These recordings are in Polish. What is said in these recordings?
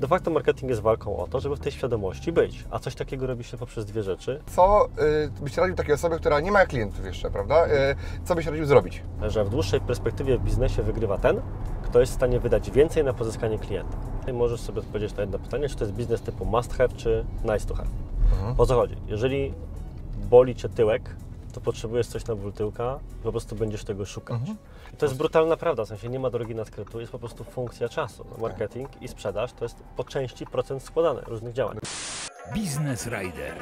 De facto marketing jest walką o to, żeby w tej świadomości być, a coś takiego robi się poprzez dwie rzeczy. Co byś radził takiej osobie, która nie ma klientów jeszcze, prawda? Co byś radził zrobić? Że w dłuższej perspektywie w biznesie wygrywa ten, kto jest w stanie wydać więcej na pozyskanie klienta. I możesz sobie odpowiedzieć na jedno pytanie, czy to jest biznes typu must have, czy nice to have. Mhm. O co chodzi? Jeżeli boli Cię tyłek, to potrzebujesz coś na ból tyłka, po prostu będziesz tego szukać. Mhm. I to jest brutalna prawda, w sensie nie ma drogi na skrytu, jest po prostu funkcja czasu. Marketing i sprzedaż to jest po części procent składany różnych działań. Business Rider.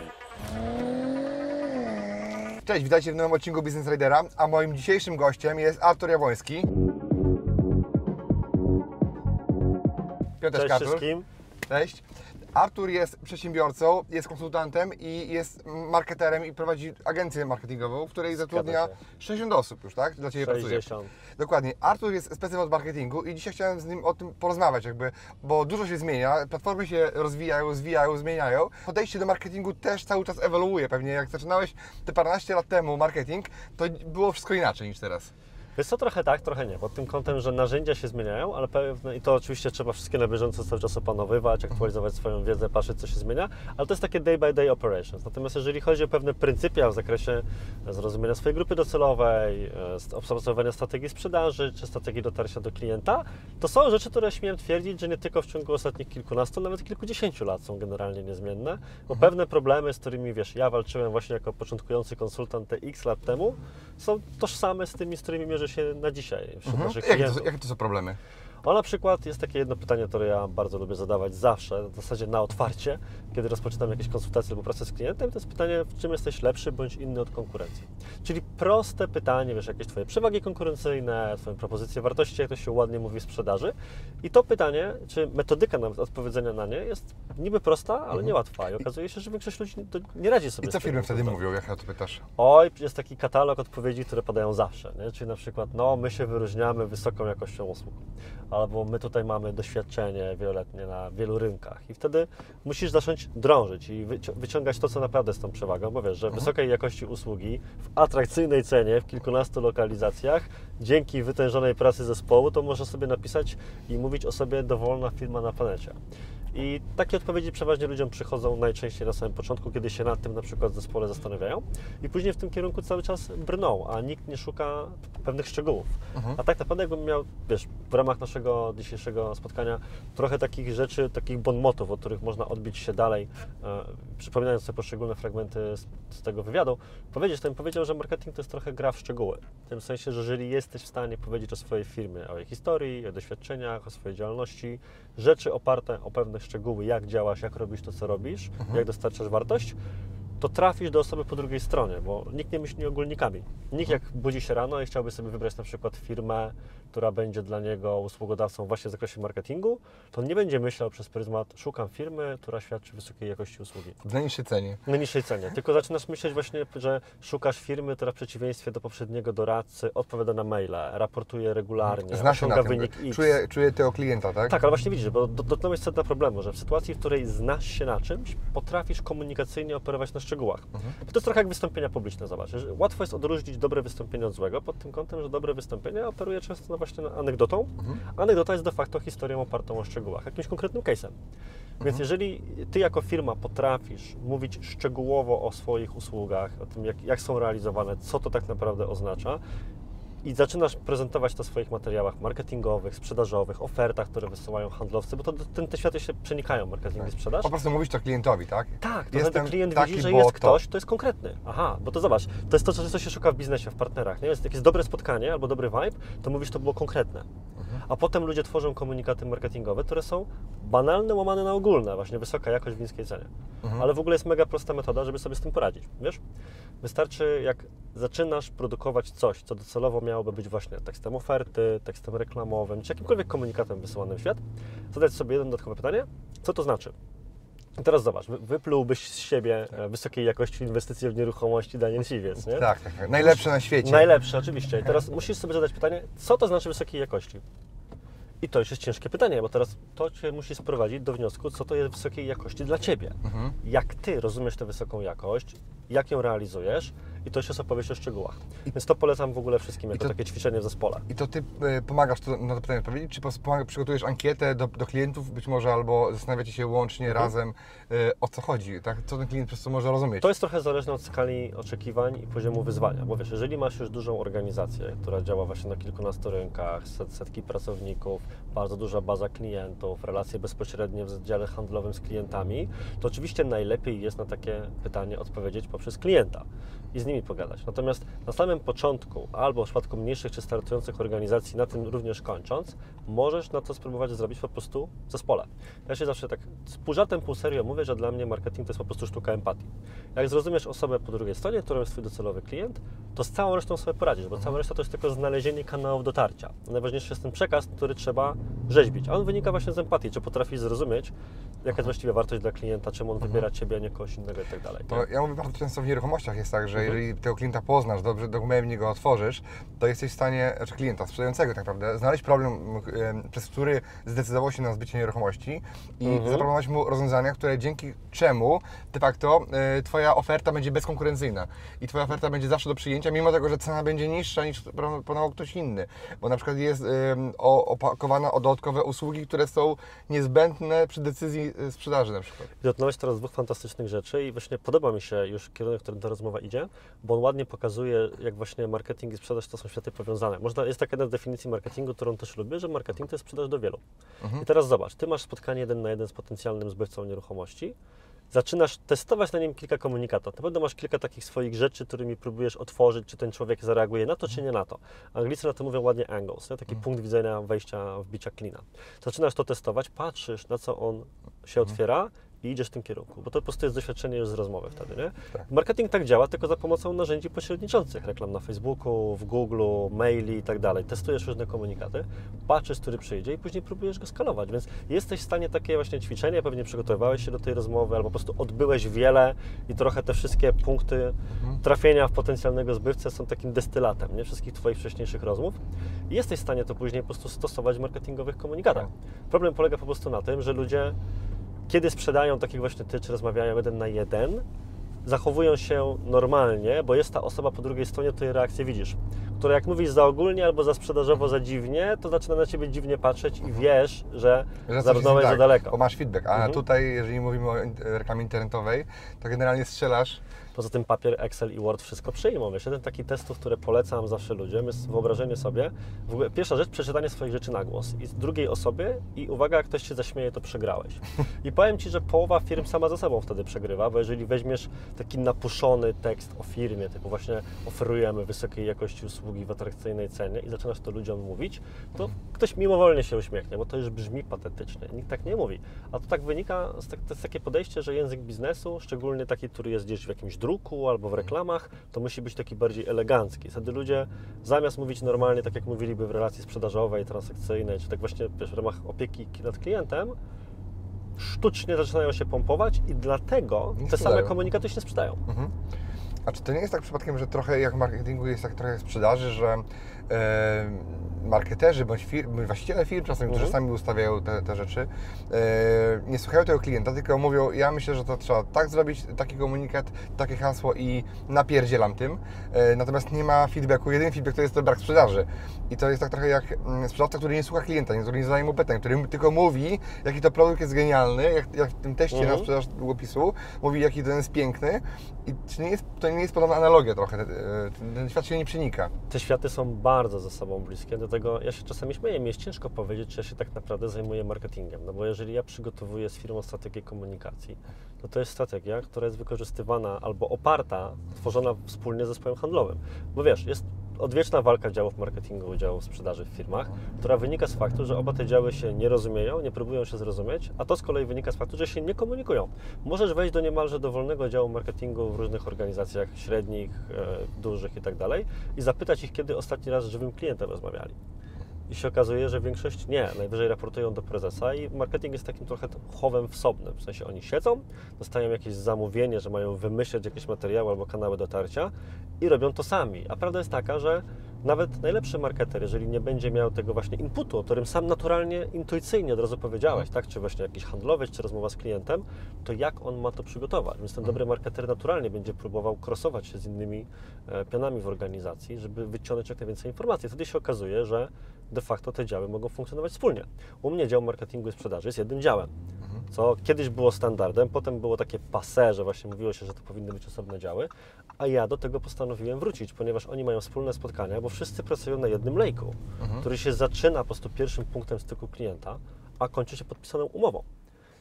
Cześć, witajcie w nowym odcinku Business Ridera, a moim dzisiejszym gościem jest Artur Jabłoński. Piotr Cześć wszystkim. Cześć. Artur jest przedsiębiorcą, jest konsultantem i jest marketerem i prowadzi agencję marketingową, w której zatrudnia 60 osób już, tak? Dla Ciebie 60. pracuje. Dokładnie. Artur jest specjalistą od marketingu i dzisiaj chciałem z nim o tym porozmawiać jakby, bo dużo się zmienia, platformy się rozwijają, zmieniają. Podejście do marketingu też cały czas ewoluuje pewnie. Jak zaczynałeś te 15 lat temu marketing, to było wszystko inaczej niż teraz. Wiesz co, trochę tak, trochę nie, pod tym kątem, że narzędzia się zmieniają, ale pewne, i to oczywiście trzeba wszystkie na bieżąco cały czas opanowywać, aktualizować swoją wiedzę, patrzeć co się zmienia, ale to jest takie day by day operations. Natomiast jeżeli chodzi o pewne pryncypia w zakresie zrozumienia swojej grupy docelowej, opracowania strategii sprzedaży czy strategii dotarcia do klienta, to są rzeczy, które śmiem twierdzić, że nie tylko w ciągu ostatnich kilkunastu, nawet kilkudziesięciu lat są generalnie niezmienne, bo pewne problemy, z którymi wiesz, ja walczyłem właśnie jako początkujący konsultant te x lat temu, są tożsame z tymi, z którymi mierzę się na dzisiaj. Jakie to są problemy? O, na przykład jest takie jedno pytanie, które ja bardzo lubię zadawać zawsze, w zasadzie na otwarcie, kiedy rozpoczynam jakieś konsultacje albo pracę z klientem, to jest pytanie, w czym jesteś lepszy bądź inny od konkurencji. Czyli proste pytanie, wiesz, jakieś Twoje przewagi konkurencyjne, Twoje propozycje wartości, jak to się ładnie mówi w sprzedaży. I to pytanie, czy metodyka nawet odpowiedzenia na nie jest niby prosta, ale niełatwa. I okazuje się, że większość ludzi nie radzi sobie z tym. I co firmy wtedy mówią, jak na to pytasz? Oj, jest taki katalog odpowiedzi, które padają zawsze, nie? Czyli na przykład, no, my się wyróżniamy wysoką jakością usług. Albo my tutaj mamy doświadczenie wieloletnie na wielu rynkach i wtedy musisz zacząć drążyć i wyciągać to, co naprawdę z tą przewagą, bo wiesz, że wysokiej jakości usługi w atrakcyjnej cenie w kilkunastu lokalizacjach dzięki wytężonej pracy zespołu to można sobie napisać i mówić o sobie dowolna firma na planecie. I takie odpowiedzi przeważnie ludziom przychodzą najczęściej na samym początku, kiedy się nad tym na przykład w zespole zastanawiają i później w tym kierunku cały czas brną, a nikt nie szuka pewnych szczegółów. A tak naprawdę jakbym miał, wiesz, w ramach naszego dzisiejszego spotkania trochę takich rzeczy, takich bonmotów, od których można odbić się dalej, przypominając sobie poszczególne fragmenty z tego wywiadu, powiedzieć, to bym powiedział, że marketing to jest trochę gra w szczegóły. W tym sensie, że jeżeli jesteś w stanie powiedzieć o swojej firmie, o jej historii, o doświadczeniach, o swojej działalności, rzeczy oparte o pewne szczegóły, jak działasz, jak robisz to, co robisz, jak dostarczasz wartość, to trafisz do osoby po drugiej stronie, bo nikt nie myśli ogólnikami. Nikt jak budzi się rano i chciałby sobie wybrać na przykład firmę, która będzie dla niego usługodawcą właśnie w zakresie marketingu, to nie będzie myślał przez pryzmat, szukam firmy, która świadczy wysokiej jakości usługi. W najniższej cenie. W najniższej cenie. Tylko zaczynasz myśleć właśnie, że szukasz firmy, która w przeciwieństwie do poprzedniego doradcy odpowiada na maile, raportuje regularnie, osiąga wynik X. Czuję tego klienta, tak? Tak, ale właśnie widzisz, bo to jest sedno problemu, że w sytuacji, w której znasz się na czymś, potrafisz komunikacyjnie operować na szczegółach. To jest trochę jak wystąpienia publiczne, zobacz. Łatwo jest odróżnić dobre wystąpienie od złego pod tym kątem, że dobre wystąpienie operuje często właśnie anegdotą. Anegdota jest de facto historią opartą o szczegółach, jakimś konkretnym case'em. Więc jeżeli Ty jako firma potrafisz mówić szczegółowo o swoich usługach, o tym jak są realizowane, co to tak naprawdę oznacza, i zaczynasz prezentować to w swoich materiałach marketingowych, sprzedażowych, ofertach, które wysyłają handlowcy, bo te światy się przenikają, marketing i sprzedaż. Po prostu mówisz to klientowi, tak? Tak, to wtedy klient widzi, że jest ktoś, kto jest konkretny. Aha, bo to zobacz, to jest to, co się szuka w biznesie, w partnerach. Nie? Jest jakieś dobre spotkanie albo dobry vibe, to mówisz, to było konkretne. A potem ludzie tworzą komunikaty marketingowe, które są banalne, łamane na ogólne, właśnie wysoka jakość w niskiej cenie. Ale w ogóle jest mega prosta metoda, żeby sobie z tym poradzić, wiesz? Wystarczy, jak zaczynasz produkować coś, co docelowo miałoby być właśnie tekstem oferty, tekstem reklamowym, czy jakimkolwiek komunikatem wysyłanym w świat, zadać sobie jedno dodatkowe pytanie, co to znaczy? I teraz zobacz, wyplułbyś z siebie wysokiej jakości inwestycje w nieruchomości Daniel Siwiec, nie? Tak. Najlepsze na świecie. Najlepsze, oczywiście. I teraz musisz sobie zadać pytanie, co to znaczy wysokiej jakości? I to już jest ciężkie pytanie, bo teraz to Cię musi sprowadzić do wniosku, co to jest wysokiej jakości dla Ciebie. Jak Ty rozumiesz tę wysoką jakość, jak ją realizujesz i to się opowie o szczegółach. Więc to polecam w ogóle wszystkim jako to, takie ćwiczenie w zespole. I to ty pomagasz na to pytanie odpowiedzieć? Czy przygotujesz ankietę do klientów być może, albo zastanawiacie się łącznie razem o co chodzi, tak? Co ten klient przez to może rozumieć? To jest trochę zależne od skali oczekiwań i poziomu wyzwania, bo wiesz, jeżeli masz już dużą organizację, która działa właśnie na kilkunastu rynkach, setki pracowników, bardzo duża baza klientów, relacje bezpośrednie w dziale handlowym z klientami, to oczywiście najlepiej jest na takie pytanie odpowiedzieć poprzez klienta i z nimi pogadać. Natomiast na samym początku, albo w przypadku mniejszych czy startujących organizacji, na tym również kończąc, możesz na to spróbować zrobić po prostu w zespole. Ja się zawsze tak z pół żartem, pół serio mówię, że dla mnie marketing to jest po prostu sztuka empatii. Jak zrozumiesz osobę po drugiej stronie, którą jest twój docelowy klient, to z całą resztą sobie poradzisz, bo cała reszta to jest tylko znalezienie kanałów dotarcia. Najważniejszy jest ten przekaz, który trzeba rzeźbić, a on wynika właśnie z empatii, czy potrafisz zrozumieć, jaka jest właściwie wartość dla klienta, czemu on wybiera Ciebie, a nie kogoś innego i tak dalej. To ja mówię bardzo często w nieruchomościach jest tak, że jeżeli tego klienta poznasz, dobrze dogłębnie go otworzysz, to jesteś w stanie, znaczy klienta sprzedającego tak naprawdę, znaleźć problem, przez który zdecydował się na zbycie nieruchomości i zaproponować mu rozwiązania, które dzięki czemu de facto Twoja oferta będzie bezkonkurencyjna i Twoja oferta będzie zawsze do przyjęcia, mimo tego, że cena będzie niższa niż proponował ktoś inny, bo na przykład jest opakowana o dodatkowe usługi, które są niezbędne przy decyzji sprzedaży na przykład. I dotknąłeś teraz dwóch fantastycznych rzeczy i właśnie podoba mi się już kierunek, w którym ta rozmowa idzie, bo on ładnie pokazuje, jak właśnie marketing i sprzedaż to są światy powiązane. Można, jest taka jedna z definicji marketingu, którą też lubię, że marketing to jest sprzedaż do wielu. I teraz zobacz, ty masz spotkanie 1 na 1 z potencjalnym zbywcą nieruchomości, zaczynasz testować na nim kilka komunikatów. Na pewno masz kilka takich swoich rzeczy, którymi próbujesz otworzyć, czy ten człowiek zareaguje na to, czy nie na to. Anglicy na to mówią ładnie angles, nie? Taki punkt widzenia wejścia, wbicia klina. Zaczynasz to testować, patrzysz, na co on się otwiera i idziesz w tym kierunku, bo to po prostu jest doświadczenie już z rozmowy wtedy, nie? Tak. Marketing tak działa, tylko za pomocą narzędzi pośredniczących, reklam na Facebooku, w Google, maili i tak dalej. Testujesz różne komunikaty, patrzysz, który przyjdzie i później próbujesz go skalować, więc jesteś w stanie takie właśnie ćwiczenie, pewnie przygotowywałeś się do tej rozmowy, albo po prostu odbyłeś wiele i trochę te wszystkie punkty trafienia w potencjalnego zbywcę są takim destylatem, nie? Wszystkich Twoich wcześniejszych rozmów i jesteś w stanie to później po prostu stosować w marketingowych komunikatach. Tak. Problem polega po prostu na tym, że ludzie kiedy sprzedają, takich właśnie ty, czy rozmawiają 1 na 1, zachowują się normalnie, bo jest ta osoba po drugiej stronie, której reakcję widzisz, która jak mówisz za ogólnie albo za sprzedażowo, za dziwnie, to zaczyna na Ciebie dziwnie patrzeć i wiesz, że zarwnąłeś za daleko. Bo masz feedback, a tutaj, jeżeli mówimy o reklamie internetowej, to generalnie strzelasz. Poza tym papier, Excel i Word wszystko przyjmą. Wiesz, jeden taki testów, które polecam zawsze ludziom, jest wyobrażenie sobie. W ogóle pierwsza rzecz, przeczytanie swoich rzeczy na głos i z drugiej osoby i uwaga, jak ktoś się zaśmieje, to przegrałeś. I powiem Ci, że połowa firm sama ze sobą wtedy przegrywa, bo jeżeli weźmiesz taki napuszony tekst o firmie, typu właśnie oferujemy wysokiej jakości usługi w atrakcyjnej cenie i zaczynasz to ludziom mówić, to ktoś mimowolnie się uśmiechnie, bo to już brzmi patetycznie. Nikt tak nie mówi. A to tak wynika, to jest takie podejście, że język biznesu, szczególnie taki, który jest gdzieś w jakimś druku albo w reklamach, to musi być taki bardziej elegancki. Wtedy ludzie zamiast mówić normalnie, tak jak mówiliby w relacji sprzedażowej, transakcyjnej, czy tak właśnie wiesz, w ramach opieki nad klientem, sztucznie zaczynają się pompować i dlatego te same komunikaty się nie sprzedają. A czy to nie jest tak przypadkiem, że trochę jak w marketingu jest tak trochę jak w sprzedaży, że marketerzy bądź właściciele firm czasami, którzy sami ustawiają te rzeczy, nie słuchają tego klienta, tylko mówią, ja myślę, że to trzeba tak zrobić, taki komunikat, takie hasło i napierdzielam tym, natomiast nie ma feedbacku, jedyny feedback to jest to brak sprzedaży i to jest tak trochę jak sprzedawca, który nie słucha klienta, który nie zadaje mu pytań, który tylko mówi, jaki to produkt jest genialny, jak w tym teście na sprzedaż długopisu, mówi, jaki ten jest piękny i to nie jest podobna analogia trochę, ten świat się nie przenika. Te światy są bardzo ze sobą bliskie, dlatego ja się czasami śmieję, mi jest ciężko powiedzieć, czy ja się tak naprawdę zajmuję marketingiem, no bo jeżeli ja przygotowuję z firmą strategię komunikacji, no to jest strategia, która jest wykorzystywana albo oparta, tworzona wspólnie z zespołem handlowym, bo wiesz, jest odwieczna walka działów marketingu i działów sprzedaży w firmach, która wynika z faktu, że oba te działy się nie rozumieją, nie próbują się zrozumieć, a to z kolei wynika z faktu, że się nie komunikują. Możesz wejść do niemalże dowolnego działu marketingu w różnych organizacjach średnich, dużych i tak dalej i zapytać ich, kiedy ostatni raz z żywym klientem rozmawiali. I się okazuje, że większość nie, najwyżej raportują do prezesa i marketing jest takim trochę chowem wsobnym, w sensie oni siedzą, dostają jakieś zamówienie, że mają wymyśleć jakieś materiały albo kanały dotarcia i robią to sami, a prawda jest taka, że Nawet najlepszy marketer, jeżeli nie będzie miał tego właśnie inputu, o którym sam naturalnie, intuicyjnie od razu powiedziałeś, tak? Czy właśnie jakiś handlowiec, czy rozmowa z klientem, to jak on ma to przygotować? Więc ten dobry marketer naturalnie będzie próbował krosować się z innymi pionami w organizacji, żeby wyciągnąć jak najwięcej informacji. Wtedy się okazuje, że de facto te działy mogą funkcjonować wspólnie. U mnie dział marketingu i sprzedaży jest jednym działem, co kiedyś było standardem, potem było takie passé, że właśnie mówiło się, że to powinny być osobne działy, a ja do tego postanowiłem wrócić, ponieważ oni mają wspólne spotkania, bo wszyscy pracują na jednym lejku, który się zaczyna po prostu pierwszym punktem styku klienta, a kończy się podpisaną umową.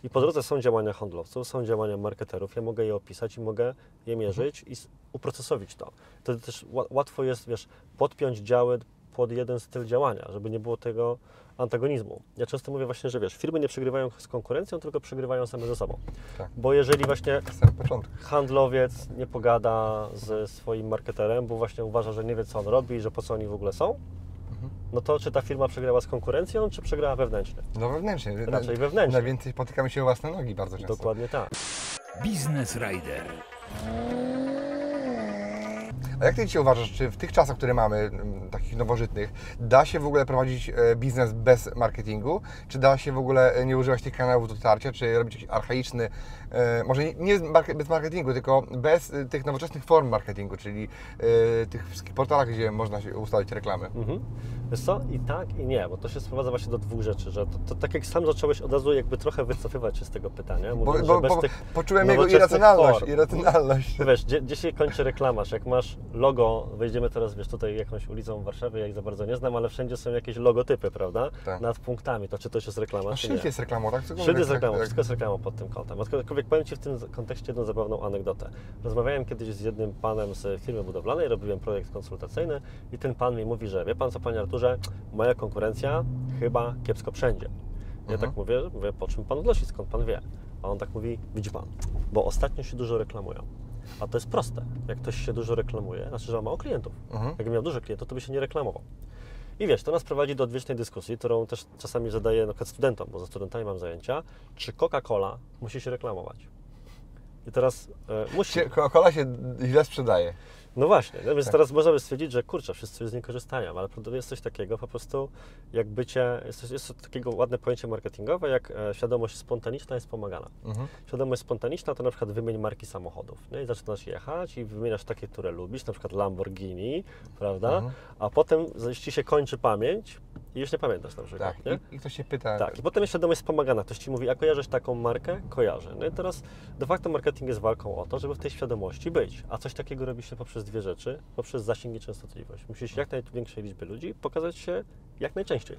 I po drodze są działania handlowców, są działania marketerów, ja mogę je opisać i mogę je mierzyć i uprocesowić to. Wtedy też łatwo jest, wiesz, podpiąć działy pod jeden styl działania, żeby nie było tego antagonizmu. Ja często mówię właśnie, że wiesz, firmy nie przegrywają z konkurencją, tylko przegrywają same ze sobą. Tak. Bo jeżeli właśnie handlowiec nie pogada ze swoim marketerem, bo właśnie uważa, że nie wie, co on robi i że po co oni w ogóle są, no to czy ta firma przegrała z konkurencją, czy przegrała wewnętrznie? No wewnętrznie. Raczej wewnętrznie. Najwięcej potykamy się o własne nogi bardzo często. Dokładnie tak. Business Rider. A jak Ty dzisiaj uważasz, czy w tych czasach, które mamy, takich nowożytnych, da się w ogóle prowadzić biznes bez marketingu? Czy da się w ogóle nie używać tych kanałów dotarcia, czy robić jakiś archaiczny, może nie bez marketingu, tylko bez tych nowoczesnych form marketingu, czyli tych wszystkich portalach, gdzie można się ustalić reklamy? Wiesz co? I tak, i nie, bo to się sprowadza właśnie do dwóch rzeczy, że to tak jak sam zacząłeś od razu jakby trochę wycofywać się z tego pytania, mówiąc, że bez tych poczułem jego irracjonalność. Wiesz, gdzie się kończy reklamarz? Jak masz logo, wejdziemy teraz, wiesz, tutaj jakąś ulicą w Warszawie, ja ich za bardzo nie znam, ale wszędzie są jakieś logotypy, prawda? Tak. Nad punktami, to czy to jest reklama, no, czy nie? Szyld jest reklamą, tak? Szyld jest reklamą, wszystko jest reklamą pod tym kątem. Aczkolwiek powiem Ci w tym kontekście jedną zabawną anegdotę. Rozmawiałem kiedyś z jednym panem z firmy budowlanej, robiłem projekt konsultacyjny i ten pan mi mówi, że wie Pan co, Panie Arturze, moja konkurencja chyba kiepsko wszędzie. Ja tak mówię, po czym Pan odnosi, skąd Pan wie? A on tak mówi, widzi Pan, bo ostatnio się dużo reklamują. A to jest proste. Jak ktoś się dużo reklamuje, znaczy, że ma mało klientów. Jak miał dużo klientów, to by się nie reklamował. I wiesz, to nas prowadzi do odwiecznej dyskusji, którą też czasami zadaję na przykład studentom, bo ze studentami mam zajęcia, czy Coca-Cola musi się reklamować. I teraz musi. Coca-Cola się źle sprzedaje. No właśnie, no więc teraz można by stwierdzić, że kurczę, wszyscy z niej korzystają, ale jest coś takiego po prostu jak bycie, jest takiego ładne pojęcie marketingowe, jak świadomość spontaniczna jest pomagana. Świadomość spontaniczna to na przykład wymień marki samochodów, nie? I zaczynasz jechać i wymieniasz takie, które lubisz, na przykład Lamborghini, prawda? A potem jeśli się kończy pamięć i już nie pamiętasz na przykład. Tak, nie? I ktoś się pyta. Tak, i potem jest świadomość wspomagana, ktoś Ci mówi, a kojarzysz taką markę? Kojarzę. No i teraz de facto marketing jest walką o to, żeby w tej świadomości być, a coś takiego robi się poprzez dwie rzeczy, poprzez zasięg i częstotliwość. Musisz jak największej liczby ludzi pokazać się jak najczęściej.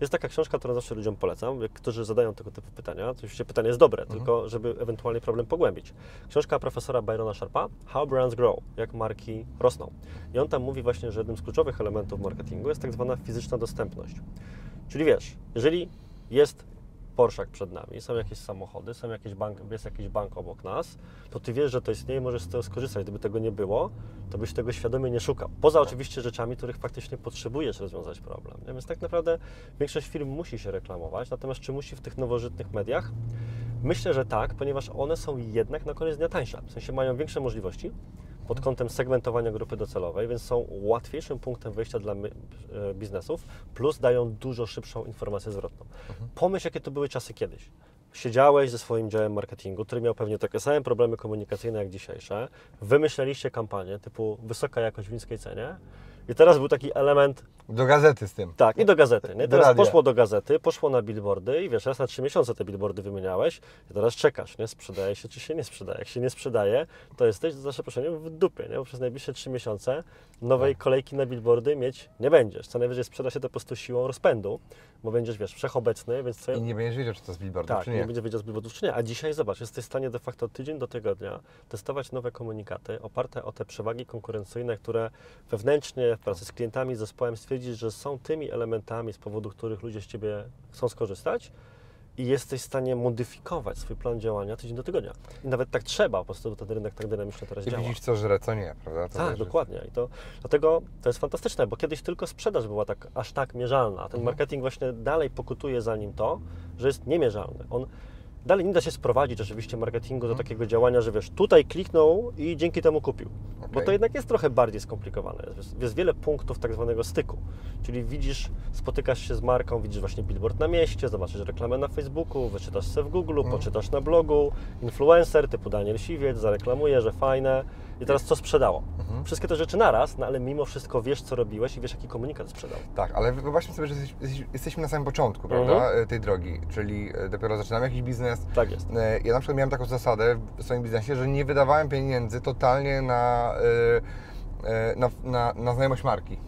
Jest taka książka, którą zawsze ludziom polecam, którzy zadają tego typu pytania, to oczywiście pytanie jest dobre, tylko żeby ewentualnie problem pogłębić. Książka profesora Byrona Sharpa, How Brands Grow, jak marki rosną. I on tam mówi właśnie, że jednym z kluczowych elementów marketingu jest tak zwana fizyczna dostępność. Czyli wiesz, jeżeli jest Porsche przed nami, są jakieś samochody, są jakieś jest jakiś bank obok nas, to Ty wiesz, że to istnieje, możesz z tego skorzystać. Gdyby tego nie było, to byś tego świadomie nie szukał. Poza oczywiście rzeczami, których faktycznie potrzebujesz rozwiązać problem. Więc tak naprawdę większość firm musi się reklamować, natomiast czy musi w tych nowożytnych mediach? Myślę, że tak, ponieważ one są jednak na koniec dnia tańsze. W sensie mają większe możliwości pod kątem segmentowania grupy docelowej, więc są łatwiejszym punktem wyjścia dla biznesów, plus dają dużo szybszą informację zwrotną. Pomyśl, jakie to były czasy kiedyś. Siedziałeś ze swoim działem marketingu, który miał pewnie takie same problemy komunikacyjne jak dzisiejsze, wymyśleliście kampanię typu wysoka jakość w niskiej cenie i teraz był taki element... Do gazety z tym. Tak, i do gazety. Nie? Teraz poszło do gazety, poszło na billboardy i wiesz, raz na 3 miesiące te billboardy wymieniałeś i teraz czekasz, nie? Sprzedaje się czy się nie sprzedaje. Jak się nie sprzedaje, to jesteś za przeproszeniem w dupie, nie? Bo przez najbliższe 3 miesiące nowej kolejki na billboardy mieć nie będziesz. Co najwyżej sprzeda się to po prostu siłą rozpędu, bo będziesz, wiesz, wszechobecny, więc... I nie będziesz wiedział, czy to z billboardów, tak, czy nie. Nie będziesz wiedział z billboardów, czy nie. A dzisiaj, zobacz, jesteś w stanie de facto tydzień do tygodnia testować nowe komunikaty oparte o te przewagi konkurencyjne, które wewnętrznie w pracy z klientami, z zespołem stwierdzisz, że są tymi elementami, z powodu których ludzie z Ciebie chcą skorzystać i jesteś w stanie modyfikować swój plan działania tydzień do tygodnia. I nawet tak trzeba, po prostu ten rynek tak dynamicznie teraz działa. I widzisz, co żre, co nie, prawda? To tak, dokładnie. I to, dlatego to jest fantastyczne, bo kiedyś tylko sprzedaż była tak, aż tak mierzalna, a ten marketing właśnie dalej pokutuje za nim to, że jest niemierzalny. On Dalej nie da się sprowadzić oczywiście marketingu do takiego działania, że wiesz, tutaj kliknął i dzięki temu kupił. Okay. Bo to jednak jest trochę bardziej skomplikowane. Jest wiele punktów tak zwanego styku. Czyli widzisz, spotykasz się z marką, widzisz właśnie billboard na mieście, zobaczysz reklamę na Facebooku, wyczytasz se w Google, poczytasz na blogu, influencer typu Daniel Siwiec zareklamuje, że fajne. I teraz co sprzedało? Wszystkie te rzeczy naraz, no ale mimo wszystko wiesz, co robiłeś i wiesz, jaki komunikat sprzedał. Tak, ale wyobraźmy sobie, że jesteśmy na samym początku, prawda, tej drogi, czyli dopiero zaczynamy jakiś biznes. Tak jest. Ja na przykład miałem taką zasadę w swoim biznesie, że nie wydawałem pieniędzy totalnie na znajomość marki.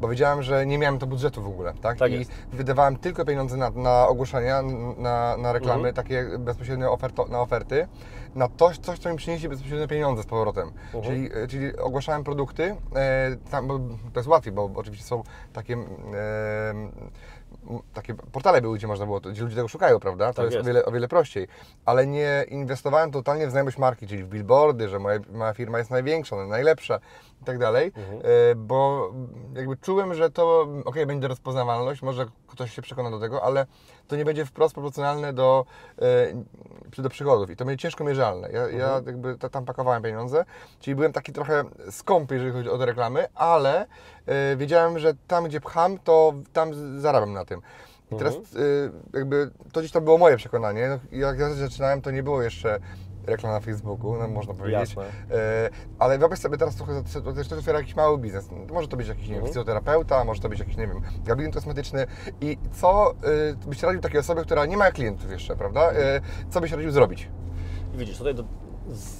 Bo wiedziałem, że nie miałem to budżetu w ogóle, tak? Tak jest. Wydawałem tylko pieniądze na ogłoszenia, na reklamy, takie bezpośrednio na oferty, na coś, co mi przyniesie bezpośrednio pieniądze z powrotem. Czyli ogłaszałem produkty, tam, bo to jest łatwiej, bo oczywiście są takie portale były, gdzie można było, gdzie ludzie tego szukają, prawda? Tak to jest o wiele prościej. Ale nie inwestowałem totalnie w znajomość marki, czyli w billboardy, że moja firma jest największa, najlepsza i tak dalej, bo jakby czułem, że to okej, będzie rozpoznawalność, może ktoś się przekona do tego, ale to nie będzie wprost proporcjonalne do przychodów i to będzie ciężko mierzalne. Ja jakby tam pakowałem pieniądze, czyli byłem taki trochę skąpy, jeżeli chodzi o te reklamy, ale wiedziałem, że tam, gdzie pcham, to tam zarabiam na tym. I teraz jakby to gdzieś tam było moje przekonanie. No, jak ja zaczynałem, to nie było jeszcze reklam na Facebooku, no, można powiedzieć. Ale wyobraź sobie teraz trochę, też otwiera jakiś mały biznes. Może to być jakiś, nie wiem, fizjoterapeuta, może to być jakiś, nie wiem, gabinet kosmetyczny. I co byś radził takiej osobie, która nie ma klientów jeszcze, prawda? Co byś radził zrobić? I widzisz, tutaj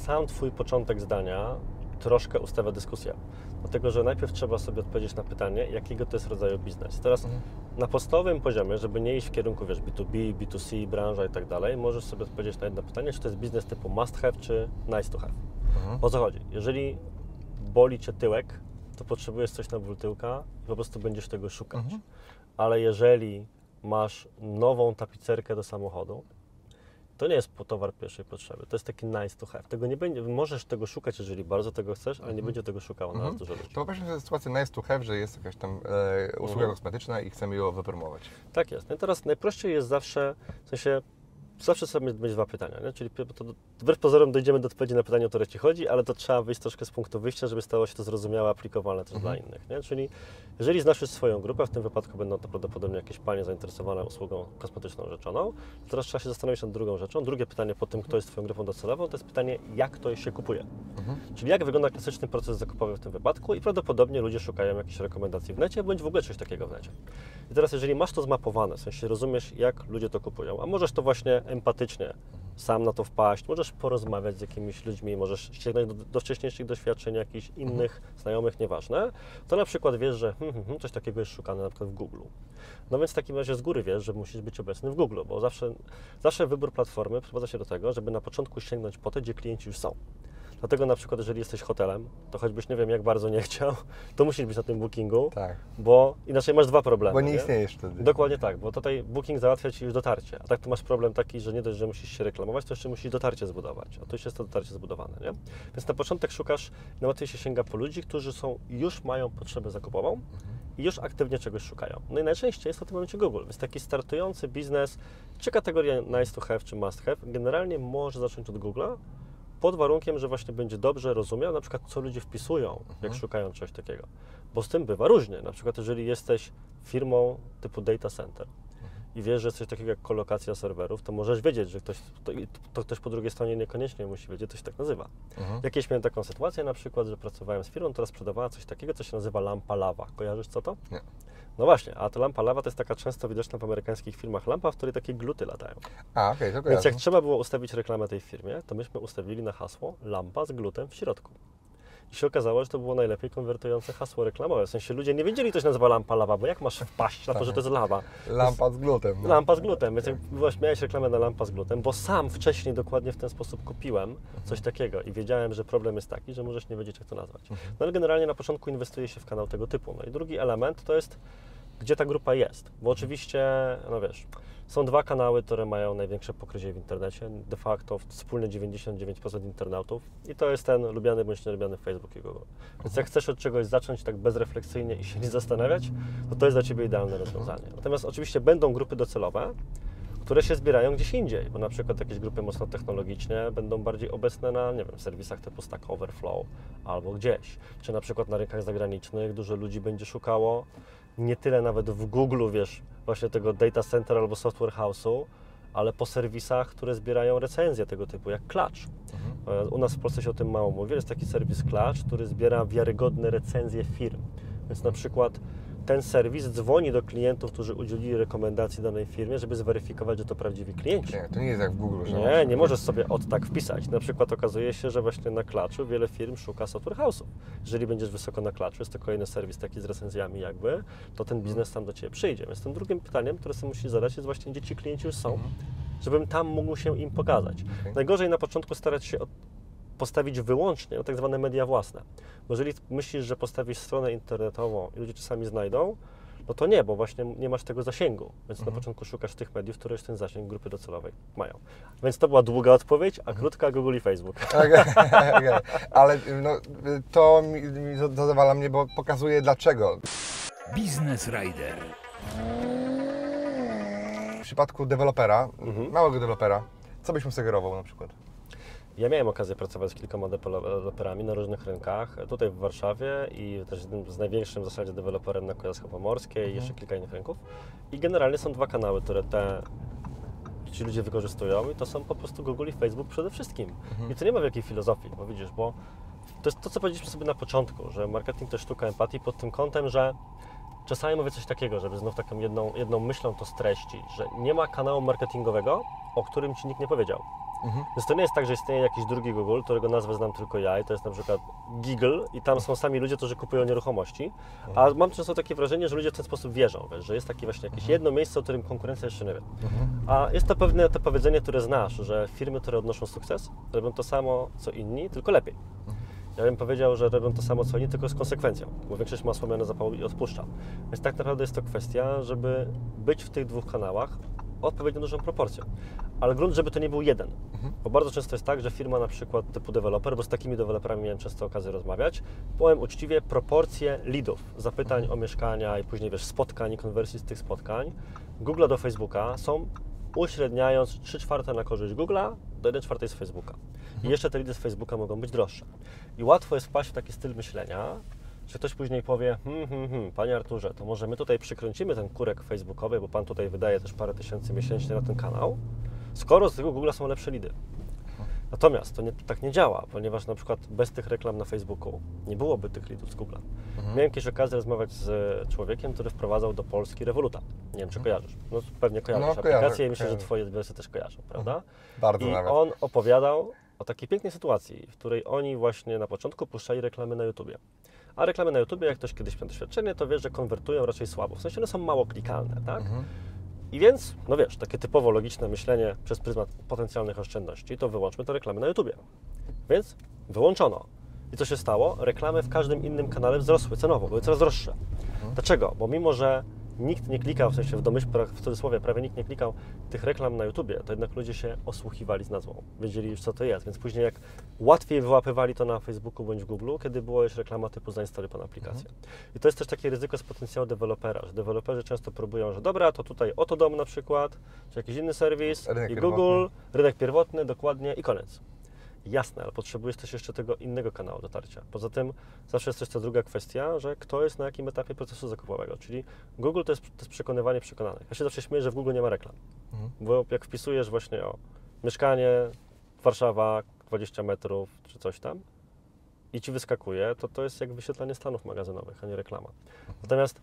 sam Twój początek zdania troszkę ustawia dyskusję. Dlatego, że najpierw trzeba sobie odpowiedzieć na pytanie, jakiego to jest rodzaju biznes. Teraz na podstawowym poziomie, żeby nie iść w kierunku, wiesz, B2B, B2C, branża i tak dalej, możesz sobie odpowiedzieć na jedno pytanie, czy to jest biznes typu must have, czy nice to have. O co chodzi? Jeżeli boli Cię tyłek, to potrzebujesz coś na ból tyłka i po prostu będziesz tego szukać. Ale jeżeli masz nową tapicerkę do samochodu, to nie jest towar pierwszej potrzeby, to jest taki nice to have. Tego nie będzie, możesz tego szukać, jeżeli bardzo tego chcesz, ale nie będzie tego szukało na nas dużo ludzi. To właśnie jest sytuacja nice to have, że jest jakaś tam usługa kosmetyczna i chcemy ją wypromować. Tak jest. No i teraz najprościej jest zawsze, w sensie zawsze sobie mieć dwa pytania, nie? Czyli to, wbrew pozorom dojdziemy do odpowiedzi na pytanie, o które Ci chodzi, ale to trzeba wyjść troszkę z punktu wyjścia, żeby stało się to zrozumiałe, aplikowalne też dla innych, nie? Czyli jeżeli znasz już swoją grupę, w tym wypadku będą to prawdopodobnie jakieś panie zainteresowane usługą kosmetyczną rzeczoną, to teraz trzeba się zastanowić nad drugą rzeczą. Drugie pytanie po tym, kto jest Twoją grupą docelową, to jest pytanie, jak to się kupuje. Czyli jak wygląda klasyczny proces zakupowy w tym wypadku i prawdopodobnie ludzie szukają jakichś rekomendacji w necie, bądź w ogóle coś takiego w necie. I teraz, jeżeli masz to zmapowane, w sensie rozumiesz, jak ludzie to kupują, a możesz to właśnie empatycznie sam na to wpaść, możesz porozmawiać z jakimiś ludźmi, możesz sięgnąć do wcześniejszych doświadczeń jakichś innych znajomych, nieważne, to na przykład wiesz, że coś takiego jest szukane na przykład w Google. No więc w takim razie z góry wiesz, że musisz być obecny w Google, bo zawsze wybór platformy sprowadza się do tego, żeby na początku sięgnąć po te, gdzie klienci już są. Dlatego na przykład, jeżeli jesteś hotelem, to choćbyś nie wiem, jak bardzo nie chciał, to musisz być na tym Bookingu, bo inaczej masz dwa problemy. Bo nie istniejesz wtedy. Dokładnie tak, bo tutaj Booking załatwia Ci już dotarcie, a tak to masz problem taki, że nie dość, że musisz się reklamować, to jeszcze musisz dotarcie zbudować, a tu już jest to dotarcie zbudowane, nie? Więc na początek szukasz, najłatwiej się sięga po ludzi, którzy już mają potrzebę zakupową i już aktywnie czegoś szukają. No i najczęściej jest to w tym momencie Google, więc taki startujący biznes, czy kategoria nice to have, czy must have, generalnie może zacząć od Google'a, pod warunkiem, że właśnie będzie dobrze rozumiał na przykład, co ludzie wpisują, jak szukają czegoś takiego. Bo z tym bywa różnie. Na przykład, jeżeli jesteś firmą typu data center i wiesz, że jest coś takiego jak kolokacja serwerów, to możesz wiedzieć, że ktoś po drugiej stronie niekoniecznie musi wiedzieć, co się tak nazywa. Jakieś miałem taką sytuację na przykład, że pracowałem z firmą, która sprzedawała coś takiego, co się nazywa lampa lawa. Kojarzysz co to? Nie. No właśnie, a ta lampa lawa to jest taka często widoczna w amerykańskich filmach lampa, w której takie gluty latają. Więc jak trzeba było ustawić reklamę tej firmie, to myśmy ustawili na hasło lampa z glutem w środku. I się okazało, że to było najlepiej konwertujące hasło reklamowe. W sensie ludzie nie wiedzieli, co się nazywa lampa lawa, bo jak masz wpaść na to, że to jest lawa? Lampa z glutem. No. Lampa z glutem, więc jak miałeś reklamę na lampa z glutem, bo sam wcześniej dokładnie w ten sposób kupiłem coś takiego i wiedziałem, że problem jest taki, że możesz nie wiedzieć, jak to nazwać. No ale generalnie na początku inwestuje się w kanał tego typu. No i drugi element to jest, gdzie ta grupa jest, bo oczywiście, no wiesz, są dwa kanały, które mają największe pokrycie w internecie, de facto wspólnie 99% internautów i to jest ten lubiany bądź nielubiany Facebook i Google. Więc jak chcesz od czegoś zacząć tak bezrefleksyjnie i się nie zastanawiać, to jest dla Ciebie idealne rozwiązanie. Natomiast oczywiście będą grupy docelowe, które się zbierają gdzieś indziej, bo na przykład jakieś grupy mocno technologiczne będą bardziej obecne na, nie wiem, serwisach typu Stack Overflow albo gdzieś, czy na przykład na rynkach zagranicznych dużo ludzi będzie szukało nie tyle nawet w Google, wiesz, właśnie tego data center albo software house'u, ale po serwisach, które zbierają recenzje tego typu, jak Clutch. U nas w Polsce się o tym mało mówi, jest taki serwis Clutch, który zbiera wiarygodne recenzje firm, więc na przykład ten serwis dzwoni do klientów, którzy udzielili rekomendacji danej firmie, żeby zweryfikować, że to prawdziwi klienci. Nie, to nie jest jak w Google. Że nie, nie możesz sobie od tak wpisać. Na przykład okazuje się, że właśnie na Clutchu wiele firm szuka software house'ów. Jeżeli będziesz wysoko na Clutchu, jest to kolejny serwis taki z recenzjami jakby, to ten biznes tam do Ciebie przyjdzie. Więc tym drugim pytaniem, które sobie musisz zadać, jest właśnie, gdzie ci klienci już są, żebym tam mógł się im pokazać. Okay. Najgorzej na początku starać się postawić wyłącznie na tak zwane media własne. Bo jeżeli myślisz, że postawisz stronę internetową i ludzie czasami znajdą, no to nie, bo właśnie nie masz tego zasięgu. Więc na początku szukasz tych mediów, które już ten zasięg grupy docelowej mają. Więc to była długa odpowiedź, a krótka Google i Facebook. Okay. Ale no, to zawala mnie, bo pokazuje dlaczego. Business Rider. W przypadku dewelopera, małego dewelopera, co byś mu sugerował na przykład? Ja miałem okazję pracować z kilkoma deweloperami na różnych rynkach, tutaj w Warszawie i też jednym z największym w zasadzie deweloperem na Kujawsko-Pomorskiej i jeszcze kilka innych rynków. I generalnie są dwa kanały, które ci ludzie wykorzystują i to są po prostu Google i Facebook przede wszystkim. I to nie ma wielkiej filozofii, bo widzisz, bo to jest to, co powiedzieliśmy sobie na początku, że marketing to jest sztuka empatii pod tym kątem, że czasami mówię coś takiego, żeby znów taką jedną myślą to streścić, że nie ma kanału marketingowego, o którym ci nikt nie powiedział. Więc to nie jest tak, że istnieje jakiś drugi Google, którego nazwę znam tylko ja i to jest na przykład Google i tam są sami ludzie, którzy kupują nieruchomości, a mam często takie wrażenie, że ludzie w ten sposób wierzą, wiesz, że jest takie właśnie jakieś jedno miejsce, o którym konkurencja jeszcze nie wie. A jest to pewne to powiedzenie, które znasz, że firmy, które odnoszą sukces, robią to samo co inni, tylko lepiej. Ja bym powiedział, że robią to samo co oni, tylko z konsekwencją, bo większość ma słomiane zapału i odpuszcza. Więc tak naprawdę jest to kwestia, żeby być w tych dwóch kanałach odpowiednio dużą proporcją. Ale grunt, żeby to nie był jeden, bo bardzo często jest tak, że firma na przykład typu deweloper, bo z takimi deweloperami miałem często okazję rozmawiać, powiem uczciwie, proporcje leadów, zapytań o mieszkania i później wiesz, spotkań i konwersji z tych spotkań, Google'a do Facebooka są uśredniając 3/4 na korzyść Google'a, do 1/4 z Facebooka. I jeszcze te leady z Facebooka mogą być droższe. I łatwo jest wpaść w taki styl myślenia, że ktoś później powie, panie Arturze, to może my tutaj przykręcimy ten kurek facebookowy, bo pan tutaj wydaje też parę tysięcy miesięcznie na ten kanał, skoro z tego Google'a są lepsze leady. Natomiast to tak nie działa, ponieważ na przykład bez tych reklam na Facebooku nie byłoby tych leadów z Google'a. Miałem kiedyś okazję rozmawiać z człowiekiem, który wprowadzał do Polski Revoluta. Nie wiem, czy kojarzysz. No pewnie kojarzysz aplikację i myślę, że twoje wersje też kojarzą, prawda? Bardzo I nawet. On opowiadał o takiej pięknej sytuacji, w której oni właśnie na początku puszczali reklamy na YouTubie. A reklamy na YouTubie, jak ktoś kiedyś miał doświadczenie, to wie, że konwertują raczej słabo. W sensie one są mało klikalne, tak? I więc, no wiesz, takie typowo logiczne myślenie przez pryzmat potencjalnych oszczędności, to wyłączmy te reklamy na YouTubie. Więc wyłączono. I co się stało? Reklamy w każdym innym kanale wzrosły cenowo, były coraz droższe. Dlaczego? Bo mimo, że nikt nie klikał, w sensie w domyśle, w cudzysłowie, prawie nikt nie klikał tych reklam na YouTubie, to jednak ludzie się osłuchiwali z nazwą, wiedzieli już co to jest, więc później jak łatwiej wyłapywali to na Facebooku bądź Google, kiedy była już reklama typu zainstaluj pan aplikację. I to jest też takie ryzyko z potencjału dewelopera, że deweloperzy często próbują, że dobra, to tutaj OtoDom na przykład, czy jakiś inny serwis i Google, rynek pierwotny, dokładnie i koniec. Jasne, ale potrzebujesz też jeszcze tego innego kanału dotarcia. Poza tym zawsze jest też ta druga kwestia, że kto jest na jakim etapie procesu zakupowego, czyli Google to jest przekonywanie przekonanych. Ja się zawsze śmieję, że w Google nie ma reklam, bo jak wpisujesz właśnie o mieszkanie, Warszawa, 20 metrów czy coś tam i ci wyskakuje, to jest jak wyświetlanie stanów magazynowych, a nie reklama. Natomiast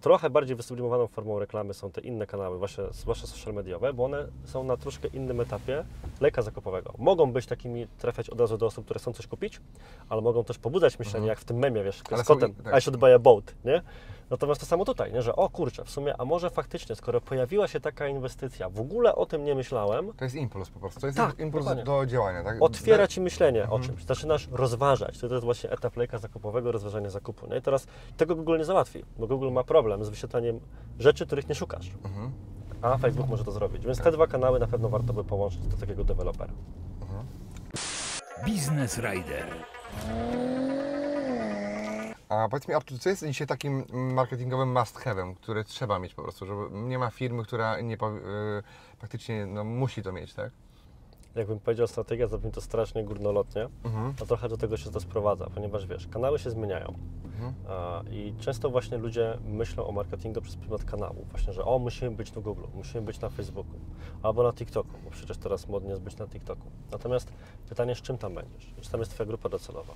trochę bardziej wysublimowaną formą reklamy są te inne kanały, zwłaszcza social mediowe, bo one są na troszkę innym etapie lejka zakupowego. Mogą być takimi, trafiać od razu do osób, które chcą coś kupić, ale mogą też pobudzać myślenie, jak w tym memie, wiesz, z kotem, I should buy a boat, nie? Natomiast to samo tutaj, nie? Że o kurczę, w sumie, a może faktycznie, skoro pojawiła się taka inwestycja, w ogóle o tym nie myślałem. To jest impuls po prostu, to jest impuls do działania. Tak? Otwiera Ci myślenie o czymś, zaczynasz rozważać. To jest właśnie etap lejka zakupowego, rozważanie zakupu. No i teraz tego Google nie załatwi, bo Google ma problem z wyświetlaniem rzeczy, których nie szukasz, a Facebook może to zrobić. Więc te dwa kanały na pewno warto by połączyć do takiego dewelopera. Business Rider. A powiedz mi, Artur, co jest dzisiaj takim marketingowym must-have'em, które trzeba mieć po prostu, żeby nie ma firmy, która nie, praktycznie no, musi to mieć, tak? Jakbym powiedział strategia, to bym to strasznie górnolotnie, a trochę do tego się to sprowadza, ponieważ wiesz, kanały się zmieniają i często właśnie ludzie myślą o marketingu przez pryzmat kanału, właśnie, że o, musimy być na Google, musimy być na Facebooku albo na TikToku, bo przecież teraz modnie jest być na TikToku. Natomiast pytanie, z czym tam będziesz, czy tam jest Twoja grupa docelowa,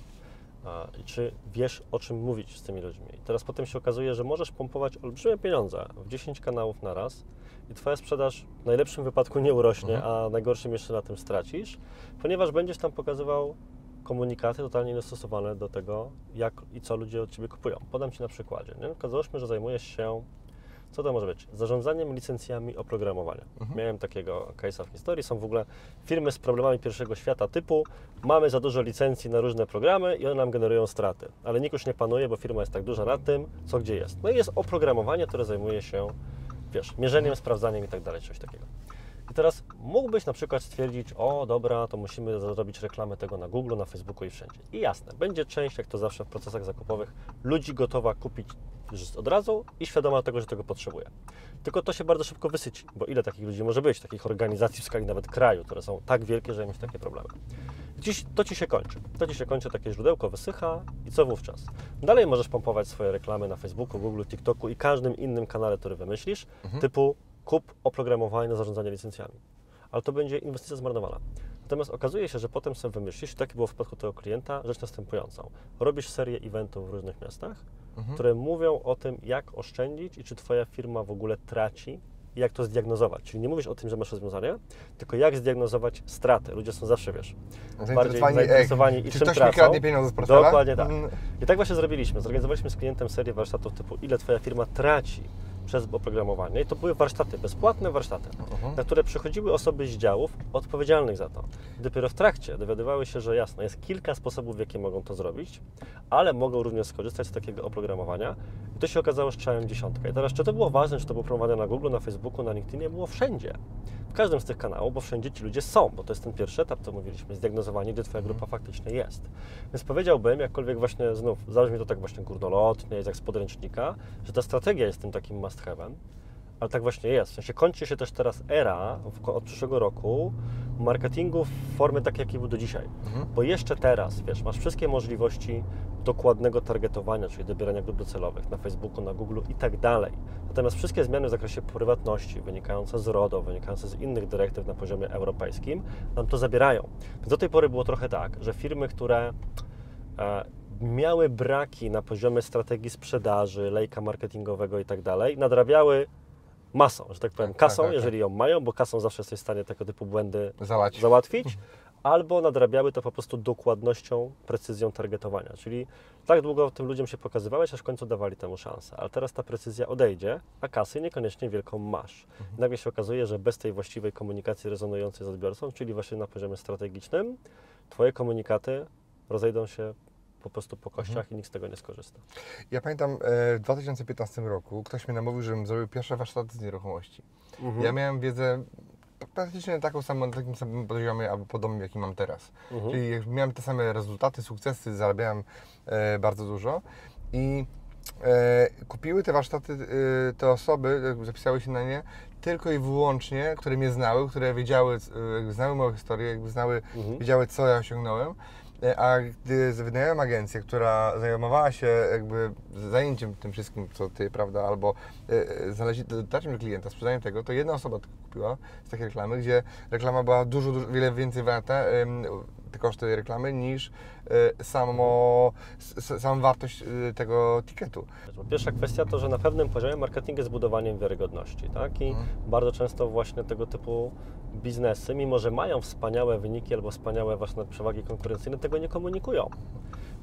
czy wiesz, o czym mówić z tymi ludźmi. I teraz potem się okazuje, że możesz pompować olbrzymie pieniądze w 10 kanałów na raz i Twoja sprzedaż w najlepszym wypadku nie urośnie, a w najgorszym jeszcze na tym stracisz, ponieważ będziesz tam pokazywał komunikaty totalnie niedostosowane do tego, jak i co ludzie od Ciebie kupują. Podam Ci na przykładzie. Załóżmy, że zajmujesz się, co to może być, zarządzaniem licencjami oprogramowania. Miałem takiego case'a w historii, są w ogóle firmy z problemami pierwszego świata typu mamy za dużo licencji na różne programy i one nam generują straty, ale nikt już nie panuje, bo firma jest tak duża nad tym, co gdzie jest. No i jest oprogramowanie, które zajmuje się, wiesz, mierzeniem, sprawdzaniem i tak dalej, coś takiego. I teraz mógłbyś na przykład stwierdzić, o dobra, to musimy zrobić reklamę tego na Google, na Facebooku i wszędzie. I jasne, będzie część, jak to zawsze w procesach zakupowych, ludzi gotowa kupić od razu i świadoma tego, że tego potrzebuje. Tylko to się bardzo szybko wysyci, bo ile takich ludzi może być, takich organizacji w skali nawet kraju, które są tak wielkie, że mają takie problemy. Dziś to Ci się kończy. To Ci się kończy, takie źródełko wysycha i co wówczas? Dalej możesz pompować swoje reklamy na Facebooku, Google, TikToku i każdym innym kanale, który wymyślisz, typu kup oprogramowanie na zarządzanie licencjami. Ale to będzie inwestycja zmarnowana. Natomiast okazuje się, że potem sobie wymyślisz, i tak było w przypadku tego klienta, rzecz następującą. Robisz serię eventów w różnych miastach, które mówią o tym, jak oszczędzić i czy Twoja firma w ogóle traci i jak to zdiagnozować. Czyli nie mówisz o tym, że masz rozwiązanie, tylko jak zdiagnozować straty. Ludzie są zawsze, wiesz, bardziej zainteresowani i czym tracą. Dokładnie tak. I tak właśnie zrobiliśmy. Zorganizowaliśmy z klientem serię warsztatów typu ile Twoja firma traci przez oprogramowanie. I to były warsztaty, bezpłatne warsztaty, na które przychodziły osoby z działów odpowiedzialnych za to. Dopiero w trakcie dowiadywały się, że jasne, jest kilka sposobów, w jakie mogą to zrobić, ale mogą również skorzystać z takiego oprogramowania. I to się okazało strzałem dziesiątkę. I teraz, czy to było ważne, czy to było promowane na Google, na Facebooku, na LinkedInie, było wszędzie. W każdym z tych kanałów, bo wszędzie ci ludzie są, bo to jest ten pierwszy etap, co mówiliśmy, zdiagnozowanie, gdzie Twoja grupa faktycznie jest. Więc powiedziałbym, jakkolwiek właśnie znów, zależy mi to tak właśnie górnolotnie, jest jak z podręcznika, że ta strategia jest tym takim must-have'em, ale tak właśnie jest. W sensie kończy się też teraz era od przyszłego roku marketingu w formie takiej, jakiej był do dzisiaj. Bo jeszcze teraz, wiesz, masz wszystkie możliwości dokładnego targetowania, czyli dobierania grup docelowych na Facebooku, na Google i tak dalej. Natomiast wszystkie zmiany w zakresie prywatności wynikające z RODO, wynikające z innych dyrektyw na poziomie europejskim nam to zabierają. Więc do tej pory było trochę tak, że firmy, które miały braki na poziomie strategii sprzedaży, lejka marketingowego i tak dalej, nadrabiały masą, że tak powiem, kasą, jeżeli ją mają, bo kasą zawsze jesteś w stanie tego typu błędy załatwić, albo nadrabiały to po prostu dokładnością, precyzją targetowania. Czyli tak długo tym ludziom się pokazywałeś, aż w końcu dawali temu szansę. Ale teraz ta precyzja odejdzie, a kasy niekoniecznie wielką masz. Nagle się okazuje, że bez tej właściwej komunikacji rezonującej z odbiorcą, czyli właśnie na poziomie strategicznym, Twoje komunikaty rozejdą się po prostu po kościach i nikt z tego nie skorzysta. Ja pamiętam w 2015 roku ktoś mnie namówił, żebym zrobił pierwsze warsztaty z nieruchomości. Ja miałem wiedzę praktycznie taką samą, na takim samym poziomie albo podobnym, jaki mam teraz. Czyli miałem te same rezultaty, sukcesy, zarabiałem bardzo dużo i kupiły te warsztaty te osoby, zapisały się na nie tylko i wyłącznie, które mnie znały, które wiedziały, znały moją historię, wiedziały, co ja osiągnąłem. A gdy wynająłem agencję, która zajmowała się jakby zajęciem tym wszystkim, co ty, prawda, albo dotarciem do klienta, sprzedaniem tego, to jedna osoba kupiła z takiej reklamy, gdzie reklama była wiele więcej warta, te koszty tej reklamy, niż sama wartość tego tikietu. Pierwsza kwestia to, że na pewnym poziomie marketing jest budowaniem wiarygodności, tak? I bardzo często właśnie tego typu biznesy, mimo że mają wspaniałe wyniki albo wspaniałe właśnie przewagi konkurencyjne, tego nie komunikują.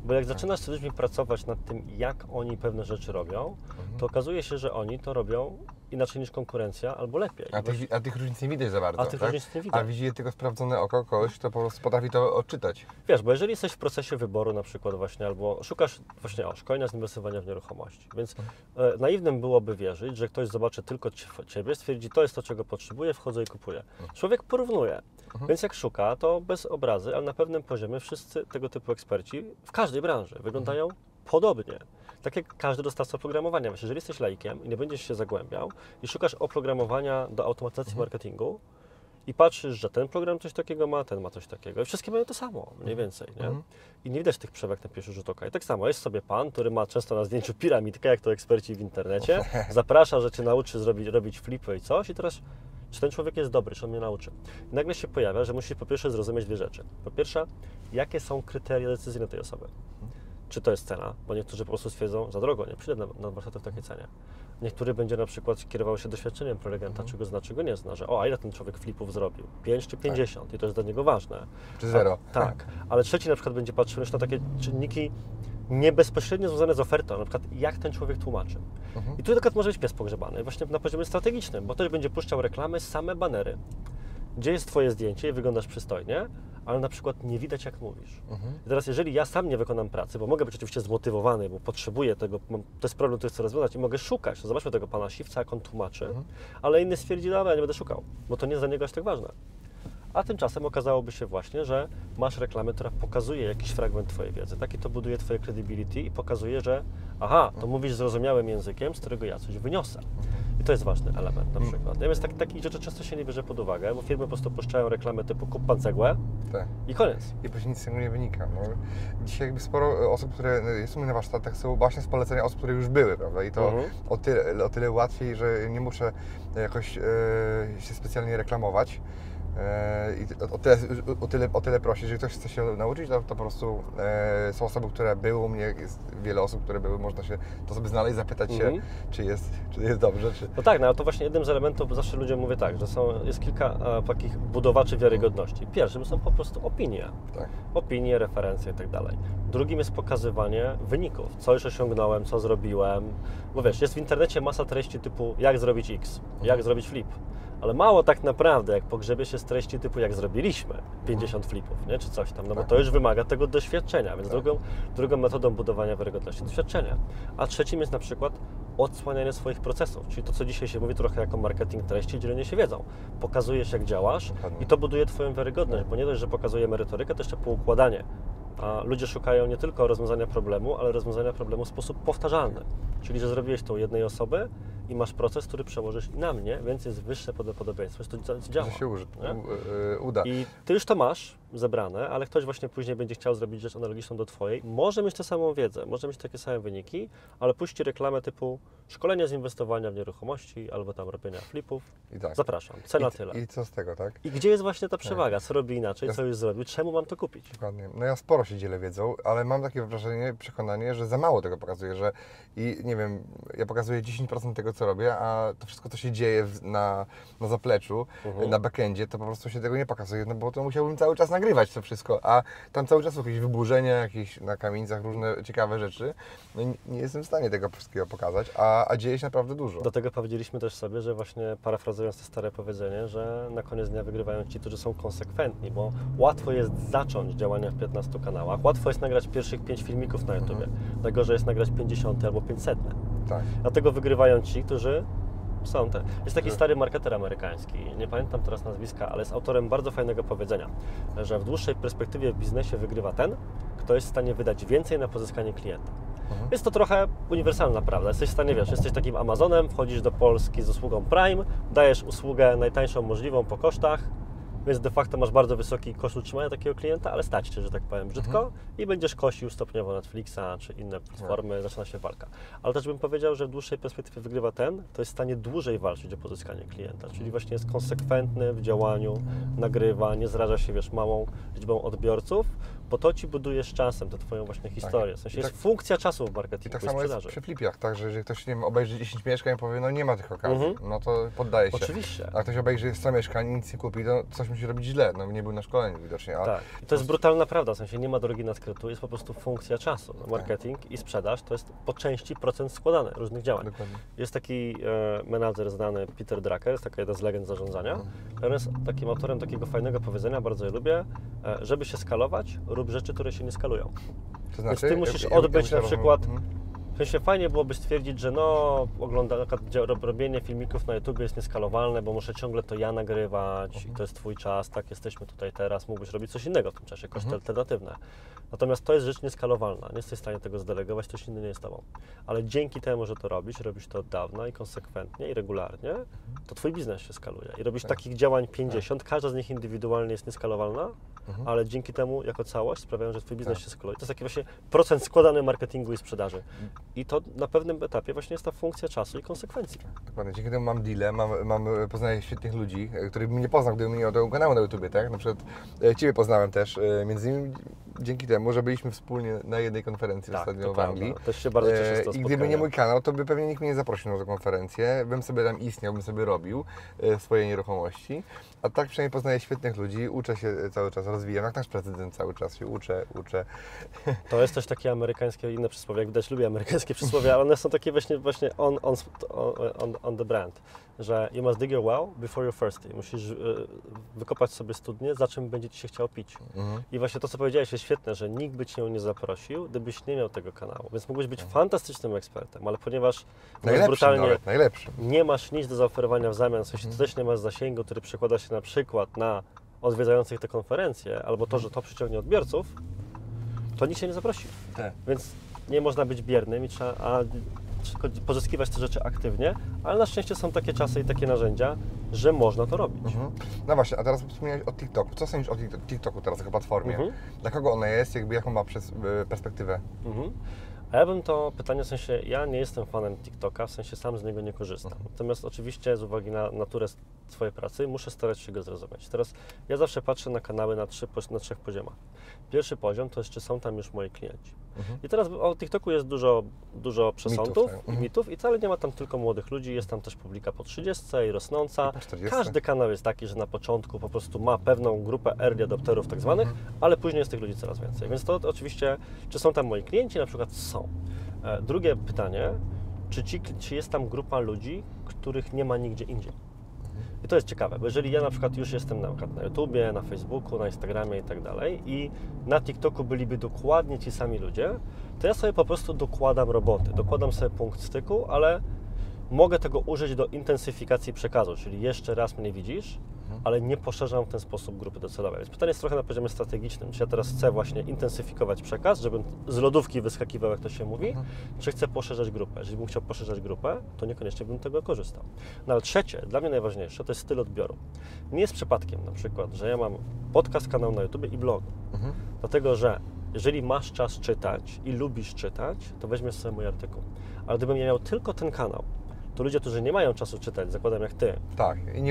Bo jak zaczynasz z ludźmi pracować nad tym, jak oni pewne rzeczy robią, to okazuje się, że oni to robią inaczej niż konkurencja, albo lepiej. A tych różnic nie widać za bardzo, różnic nie widać. A widzi je tylko sprawdzone oko kogoś, to po prostu potrafi to odczytać. Wiesz, bo jeżeli jesteś w procesie wyboru na przykład właśnie, albo szukasz właśnie szkolenia z inwestowania w nieruchomości, więc naiwnym byłoby wierzyć, że ktoś zobaczy tylko Ciebie, stwierdzi, to jest to, czego potrzebuje, wchodzę i kupuję. Człowiek porównuje, więc jak szuka, to bez obrazy, ale na pewnym poziomie wszyscy tego typu eksperci w każdej branży wyglądają Podobnie. Tak jak każdy dostawca oprogramowania. Właśnie, jeżeli jesteś laikiem i nie będziesz się zagłębiał i szukasz oprogramowania do automatyzacji marketingu i patrzysz, że ten program coś takiego ma, ten ma coś takiego i wszystkie mają to samo, mniej więcej, nie? I nie widać tych przewag na pierwszy rzut oka. I tak samo jest sobie pan, który ma często na zdjęciu piramidkę, jak to eksperci w internecie, zaprasza, że cię nauczy robić flipy i coś i teraz czy ten człowiek jest dobry, czy on mnie nauczy. I nagle się pojawia, że musisz po pierwsze zrozumieć dwie rzeczy. Po pierwsze, jakie są kryteria decyzyjne tej osoby. Czy to jest cena, bo niektórzy po prostu stwierdzą, za drogo, nie przyjdę na warsztaty w takiej cenie. Niektóry będzie na przykład kierował się doświadczeniem prelegenta, czy go zna, czy go nie zna, że a ile ten człowiek flipów zrobił? 5 czy 50 tak. I to jest dla niego ważne. Czy zero. Tak, ale trzeci na przykład będzie patrzył już na takie czynniki niebezpośrednio związane z ofertą, na przykład jak ten człowiek tłumaczy. I tu na przykład może być pies pogrzebany właśnie na poziomie strategicznym, bo też będzie puszczał reklamy, same banery, gdzie jest twoje zdjęcie i wyglądasz przystojnie, ale na przykład nie widać, jak mówisz. I teraz, jeżeli ja sam nie wykonam pracy, bo mogę być oczywiście zmotywowany, bo potrzebuję tego, to jest problem, który chcę rozwiązać i mogę szukać, no zobaczmy tego pana Siwca, jak on tłumaczy, ale inny stwierdzi, dobra, ja nie będę szukał, bo to nie jest dla niego aż tak ważne. A tymczasem okazałoby się właśnie, że masz reklamę, która pokazuje jakiś fragment twojej wiedzy, tak? I to buduje twoje credibility i pokazuje, że aha, to mówisz zrozumiałym językiem, z którego ja coś wyniosę. I to jest ważny element na przykład. Natomiast takich rzeczy często się nie bierze pod uwagę, bo firmy po prostu puszczają reklamę typu kup pan cegłę i koniec. I później nic z tego nie wynika. No, dzisiaj jakby sporo osób, które są na warsztatach, są właśnie z polecenia osób, które już były, prawda? I to o tyle łatwiej, że nie muszę jakoś się specjalnie reklamować. I o tyle prosić, jeżeli ktoś chce się nauczyć, to po prostu są osoby, które były u mnie, jest wiele osób, które były, można się to sobie znaleźć, zapytać się, czy jest dobrze, czy... No tak, no ale to właśnie jednym z elementów, zawsze ludziom mówię tak, że jest kilka takich budowaczy wiarygodności. Pierwszym są po prostu opinie, opinie, referencje i tak dalej. Drugim jest pokazywanie wyników, co już osiągnąłem, co zrobiłem, bo wiesz, jest w internecie masa treści typu jak zrobić X, jak zrobić flip. Ale mało tak naprawdę, jak pogrzebie się z treści typu jak zrobiliśmy 50 flipów, nie? Czy coś tam, no bo to już wymaga tego doświadczenia, więc drugą metodą budowania wiarygodności jest doświadczenie. A trzecim jest na przykład odsłanianie swoich procesów, czyli to, co dzisiaj się mówi trochę jako marketing treści, dzielenie się wiedzą. Pokazujesz, jak działasz i to buduje twoją wiarygodność, bo nie dość, że pokazuje merytorykę, to jeszcze poukładanie. A ludzie szukają nie tylko rozwiązania problemu, ale rozwiązania problemu w sposób powtarzalny. Czyli, że zrobiłeś to u jednej osoby i masz proces, który przełożysz na mnie, więc jest wyższe prawdopodobieństwo, że to działa. Że się uda. I ty już to masz zebrane, ale ktoś właśnie później będzie chciał zrobić rzecz analogiczną do twojej. Może mieć tę samą wiedzę, może mieć takie same wyniki, ale puści reklamę typu szkolenie z inwestowania w nieruchomości albo tam robienia flipów. I tak. Zapraszam, cena tyle. I co z tego, tak? I gdzie jest właśnie ta przewaga? Co robi inaczej, co już zrobił, czemu mam to kupić? Dokładnie. No ja sporo się dzielę wiedzą, ale mam takie wrażenie, przekonanie, że za mało tego pokazuję, że i nie wiem, ja pokazuję 10% tego, co robię, a to wszystko, co się dzieje na zapleczu, na backendzie, to po prostu się tego nie pokazuje, no bo to musiałbym cały czas nagrywać to wszystko, a tam cały czas są jakieś wyburzenia, jakieś na kamienicach różne ciekawe rzeczy. No i nie jestem w stanie tego wszystkiego pokazać, a dzieje się naprawdę dużo. Do tego powiedzieliśmy też sobie, że właśnie parafrazując to stare powiedzenie, że na koniec dnia wygrywają ci, którzy są konsekwentni, bo łatwo jest zacząć działania w 15 kanałach, łatwo jest nagrać pierwszych 5 filmików na YouTubie, dlatego, że jest nagrać 50 albo 500. Tak. Dlatego wygrywają ci, którzy są te. Jest taki stary marketer amerykański, nie pamiętam teraz nazwiska, ale jest autorem bardzo fajnego powiedzenia, że w dłuższej perspektywie w biznesie wygrywa ten, kto jest w stanie wydać więcej na pozyskanie klienta. Jest to trochę uniwersalna prawda. Jesteś w stanie, wiesz, jesteś takim Amazonem, wchodzisz do Polski z usługą Prime, dajesz usługę najtańszą możliwą po kosztach, więc de facto masz bardzo wysoki koszt utrzymania takiego klienta, ale stać cię, że tak powiem brzydko, i będziesz kosił stopniowo Netflixa czy inne platformy, zaczyna się walka. Ale też bym powiedział, że w dłuższej perspektywie wygrywa ten, kto jest w stanie dłużej walczyć o pozyskanie klienta, czyli właśnie jest konsekwentny w działaniu, nagrywa, nie zraża się, wiesz, małą liczbą odbiorców, bo to ci budujesz czasem, to twoją właśnie historię. W sensie jest funkcja czasu w marketingu i tak samo jest przy flipach, tak, że jeżeli ktoś, nie wiem, obejrzy 10 mieszkań i powie, no nie ma tych okazji, no to poddaje się. Oczywiście. A ktoś obejrzy 100 mieszkań i nic nie kupi, to coś musi robić źle, no nie był na szkoleniu widocznie. Tak, to jest brutalna prawda, w sensie nie ma drogi na skrytu, jest po prostu funkcja czasu. Marketing i sprzedaż to jest po części procent składany różnych działań. Dokładnie. Jest taki menadżer znany, Peter Drucker, jest taka jedna z legend zarządzania, on jest takim autorem takiego fajnego powiedzenia, bardzo je lubię, żeby się skalować, rób rzeczy, które się nie skalują. To znaczy, więc ty musisz odbyć na przykład W sensie fajnie byłoby stwierdzić, że no, robienie filmików na YouTube jest nieskalowalne, bo muszę ciągle to ja nagrywać i to jest Twój czas, tak, jesteśmy tutaj teraz, mógłbyś robić coś innego w tym czasie, koszty alternatywne. Natomiast to jest rzecz nieskalowalna, nie jesteś w stanie tego zdelegować, coś innego nie jest Tobą. Ale dzięki temu, że to robisz, robisz to od dawna i konsekwentnie i regularnie, to Twój biznes się skaluje. I robisz takich działań 50, każda z nich indywidualnie jest nieskalowalna, ale dzięki temu jako całość sprawiają, że Twój biznes się skaluje. To jest taki właśnie procent składany marketingu i sprzedaży. I to na pewnym etapie właśnie jest ta funkcja czasu i konsekwencji. Dokładnie, dzięki temu mam deale, poznaję świetnych ludzi, których bym nie poznał, gdybym nie miał tego kanału na YouTubie, tak? Na przykład Ciebie poznałem też, między innymi dzięki temu, że byliśmy wspólnie na jednej konferencji ostatnio w Anglii. Też się bardzo cieszę z tego. I gdyby nie mój kanał, to by pewnie nikt mnie nie zaprosił na tę konferencję, bym sobie tam istniał, bym sobie robił swoje nieruchomości. A tak przynajmniej poznaję świetnych ludzi, uczę się cały czas, rozwijam, jak nasz prezydent cały czas się uczę. To jest też takie amerykańskie, inne przysłowie, jak widać lubię amerykańskie przysłowie, ale one są takie właśnie on the brand, że you must dig your well before you're thirsty. Musisz wykopać sobie studnię, za czym będzie Ci się chciał pić. I właśnie to, co powiedziałeś, jest świetne, że nikt by Cię nie zaprosił, gdybyś nie miał tego kanału, więc mógłbyś być fantastycznym ekspertem, ale ponieważ najlepszy. Nie masz nic do zaoferowania w zamian, w sensie ty też nie masz zasięgu, który przekłada się na przykład na odwiedzających te konferencje, albo to, że to przyciągnie odbiorców, to nikt się nie zaprosi. Więc nie można być biernym i trzeba pozyskiwać te rzeczy aktywnie, ale na szczęście są takie czasy i takie narzędzia, że można to robić. No właśnie, a teraz wspomniałeś o TikToku. Co sądzisz o TikToku teraz jako platformie? Dla kogo ona jest? Jaką ma perspektywę? A ja bym to pytanie, w sensie ja nie jestem fanem TikToka, w sensie sam z niego nie korzystam. Natomiast oczywiście z uwagi na naturę swojej pracy muszę starać się go zrozumieć. Teraz ja zawsze patrzę na kanały na trzech poziomach. Pierwszy poziom to jest, czy są tam już moi klienci. I teraz o TikToku jest dużo przesądów i mitów i wcale nie ma tam tylko młodych ludzi, jest tam też publika po 30 i rosnąca. Każdy kanał jest taki, że na początku po prostu ma pewną grupę early adopterów tak zwanych, ale później jest tych ludzi coraz więcej. Więc to oczywiście, czy są tam moi klienci, na przykład są. Drugie pytanie, czy jest tam grupa ludzi, których nie ma nigdzie indziej? I to jest ciekawe, bo jeżeli ja na przykład już jestem na YouTubie, na Facebooku, na Instagramie i tak dalej i na TikToku byliby dokładnie ci sami ludzie, to ja sobie po prostu dokładam roboty, dokładam sobie punkt styku, ale mogę tego użyć do intensyfikacji przekazu, czyli jeszcze raz mnie widzisz, ale nie poszerzam w ten sposób grupy docelowej. Więc pytanie jest trochę na poziomie strategicznym. Czy ja teraz chcę właśnie intensyfikować przekaz, żebym z lodówki wyskakiwał, jak to się mówi, czy chcę poszerzać grupę? Jeżeli bym chciał poszerzać grupę, to niekoniecznie bym tego korzystał. No ale trzecie, dla mnie najważniejsze, to jest styl odbioru. Nie jest przypadkiem na przykład, że ja mam podcast, kanał na YouTube i blog. Dlatego, że jeżeli masz czas czytać i lubisz czytać, to weźmiesz sobie mój artykuł. Ale gdybym miał tylko ten kanał, to ludzie, którzy nie mają czasu czytać, zakładam jak Ty, i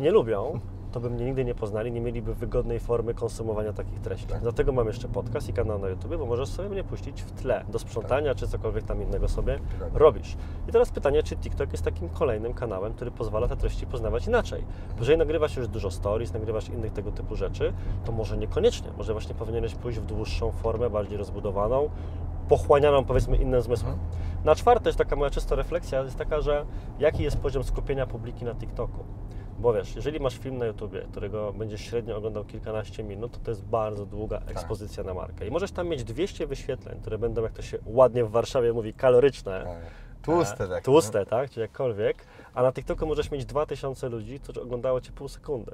nie lubią, to by mnie nigdy nie poznali, nie mieliby wygodnej formy konsumowania takich treści. Dlatego mam jeszcze podcast i kanał na YouTube, bo możesz sobie mnie puścić w tle do sprzątania, czy cokolwiek tam innego sobie robisz. I teraz pytanie, czy TikTok jest takim kolejnym kanałem, który pozwala te treści poznawać inaczej. Bo jeżeli nagrywasz już dużo stories, nagrywasz innych tego typu rzeczy, to może niekoniecznie, może właśnie powinieneś pójść w dłuższą formę, bardziej rozbudowaną, pochłanianą, powiedzmy, innym zmysłem. Na czwarte jest taka moja czysta refleksja, jest taka, że jaki jest poziom skupienia publiki na TikToku. Bo wiesz, jeżeli masz film na YouTubie, którego będziesz średnio oglądał kilkanaście minut, to jest bardzo długa ekspozycja na markę. I możesz tam mieć 200 wyświetleń, które będą, jak to się ładnie w Warszawie mówi, kaloryczne. Tłuste, tak? Czy jakkolwiek. A na TikToku możesz mieć 2000 ludzi, którzy oglądało Cię pół sekundy.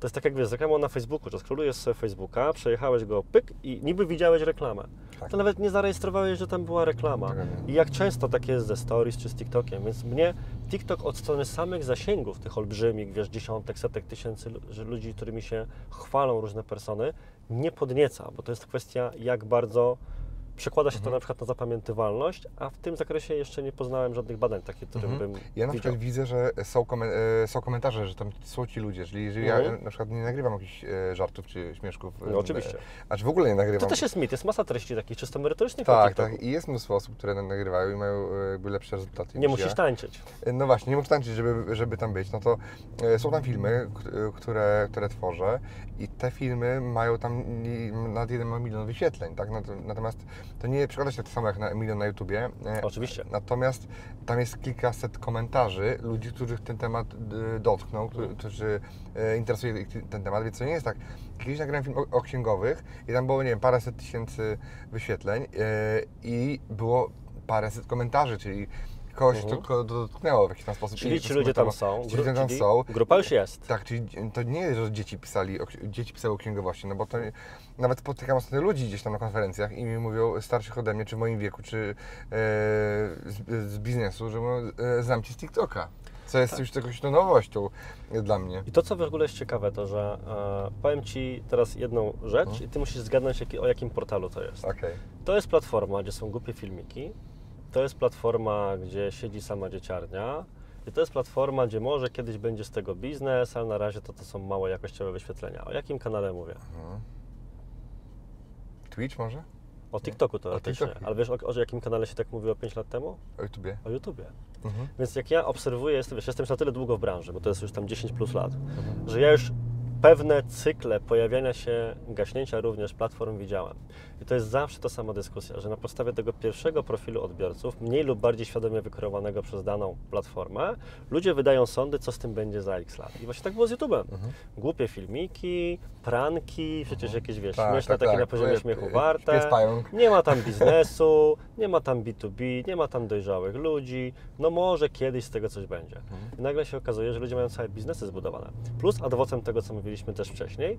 To jest tak jak, wiesz, reklama na Facebooku, że skrolujesz sobie Facebooka, przejechałeś go, pyk i niby widziałeś reklamę. To nawet nie zarejestrowałeś, że tam była reklama. I jak często tak jest ze stories czy z TikTokiem, więc mnie TikTok od strony samych zasięgów, tych olbrzymich, wiesz, dziesiątek, setek tysięcy ludzi, którymi się chwalą różne persony, nie podnieca, bo to jest kwestia, jak bardzo przekłada się to na przykład na zapamiętywalność, a w tym zakresie jeszcze nie poznałem żadnych badań takich, którym bym ja na przykład widzę, że są komentarze, że tam są ci ludzie, czyli jeżeli ja na przykład nie nagrywam jakichś żartów czy śmieszków. No oczywiście. A czy w ogóle nie nagrywam. To też jest mit, jest masa treści takich czysto merytorycznych. Tak. I jest mnóstwo osób, które nagrywają i mają jakby lepsze rezultaty. Nie musisz tańczyć. No właśnie, nie musisz tańczyć, żeby tam być. No to są tam filmy, które tworzę i te filmy mają tam nad 1 milion wyświetleń, tak? Natomiast to nie przekłada się to samo jak na milion na YouTubie. Oczywiście. Natomiast tam jest kilkaset komentarzy ludzi, których ten temat dotknął, którzy interesuje ich ten temat, więc to nie jest tak. Kiedyś nagrałem film o księgowych i tam było, nie wiem, paręset tysięcy wyświetleń i było paręset komentarzy, czyli kogoś, kto dotknęło w jakiś tam sposób. Czyli ci ludzie tam są. Grupa już jest. Tak, czyli to nie jest, że dzieci pisały o księgowości, no bo to nawet spotykam ostatnio ludzi gdzieś tam na konferencjach i mi mówią starszych ode mnie, czy w moim wieku, czy z biznesu, że mówią, znam cię z TikToka. Co jest już jakąś nowością dla mnie. I to, co w ogóle jest ciekawe, to, że powiem Ci teraz jedną rzecz i Ty musisz zgadnąć, o jakim portalu to jest. Okay. To jest platforma, gdzie są głupie filmiki, to jest platforma, gdzie siedzi sama dzieciarnia i to jest platforma, gdzie może kiedyś będzie z tego biznes, ale na razie to są mało jakościowe wyświetlenia. O jakim kanale mówię? Twitch może? O TikToku teoretycznie, ale wiesz o jakim kanale się tak mówiło 5 lat temu? O YouTubie. O YouTubie. Więc jak ja obserwuję, jestem już na tyle długo w branży, bo to jest już tam 10 plus lat, że ja już pewne cykle pojawiania się, gaśnięcia również platform widziałem. I to jest zawsze ta sama dyskusja, że na podstawie tego pierwszego profilu odbiorców, mniej lub bardziej świadomie wykreowanego przez daną platformę, ludzie wydają sądy, co z tym będzie za x lat. I właśnie tak było z YouTube'em. Głupie filmiki, pranki, przecież jakieś, wiesz, śmieszne, takie na poziomie śmiechu warte. Nie ma tam biznesu, nie ma tam B2B, nie ma tam dojrzałych ludzi. No może kiedyś z tego coś będzie. I nagle się okazuje, że ludzie mają całe biznesy zbudowane. Plus ad vocem tego, co mówiliśmy też wcześniej,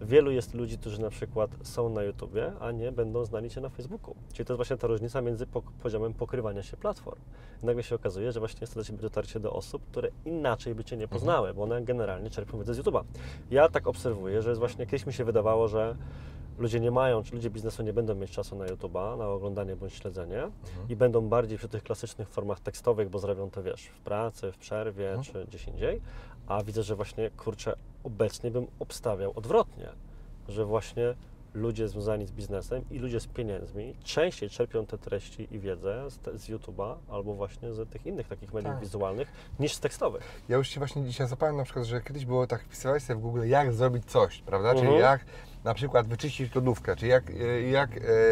wielu jest ludzi, którzy na przykład są na YouTubie, a nie będą znali Cię na Facebooku. Czyli to jest właśnie ta różnica między poziomem pokrywania się platform. I nagle się okazuje, że właśnie jest to dla Ciebie dotarcie do osób, które inaczej by Cię nie poznały, bo one generalnie czerpią wiedzę z YouTube'a. Ja tak obserwuję, że jest właśnie, kiedyś mi się wydawało, że ludzie nie mają, czy ludzie biznesu nie będą mieć czasu na YouTube'a, na oglądanie bądź śledzenie i będą bardziej przy tych klasycznych formach tekstowych, bo zrobią to, wiesz, w pracy, w przerwie czy gdzieś indziej, a widzę, że właśnie, kurczę, obecnie bym obstawiał odwrotnie, że właśnie ludzie związani z biznesem i ludzie z pieniędzmi częściej czerpią te treści i wiedzę z YouTube'a albo właśnie z tych innych takich mediów wizualnych niż z tekstowych. Ja już się właśnie dzisiaj zapałem na przykład, że kiedyś było tak, wpisywałeś sobie w Google, jak zrobić coś, prawda, czyli jak na przykład wyczyścić lodówkę, czy jak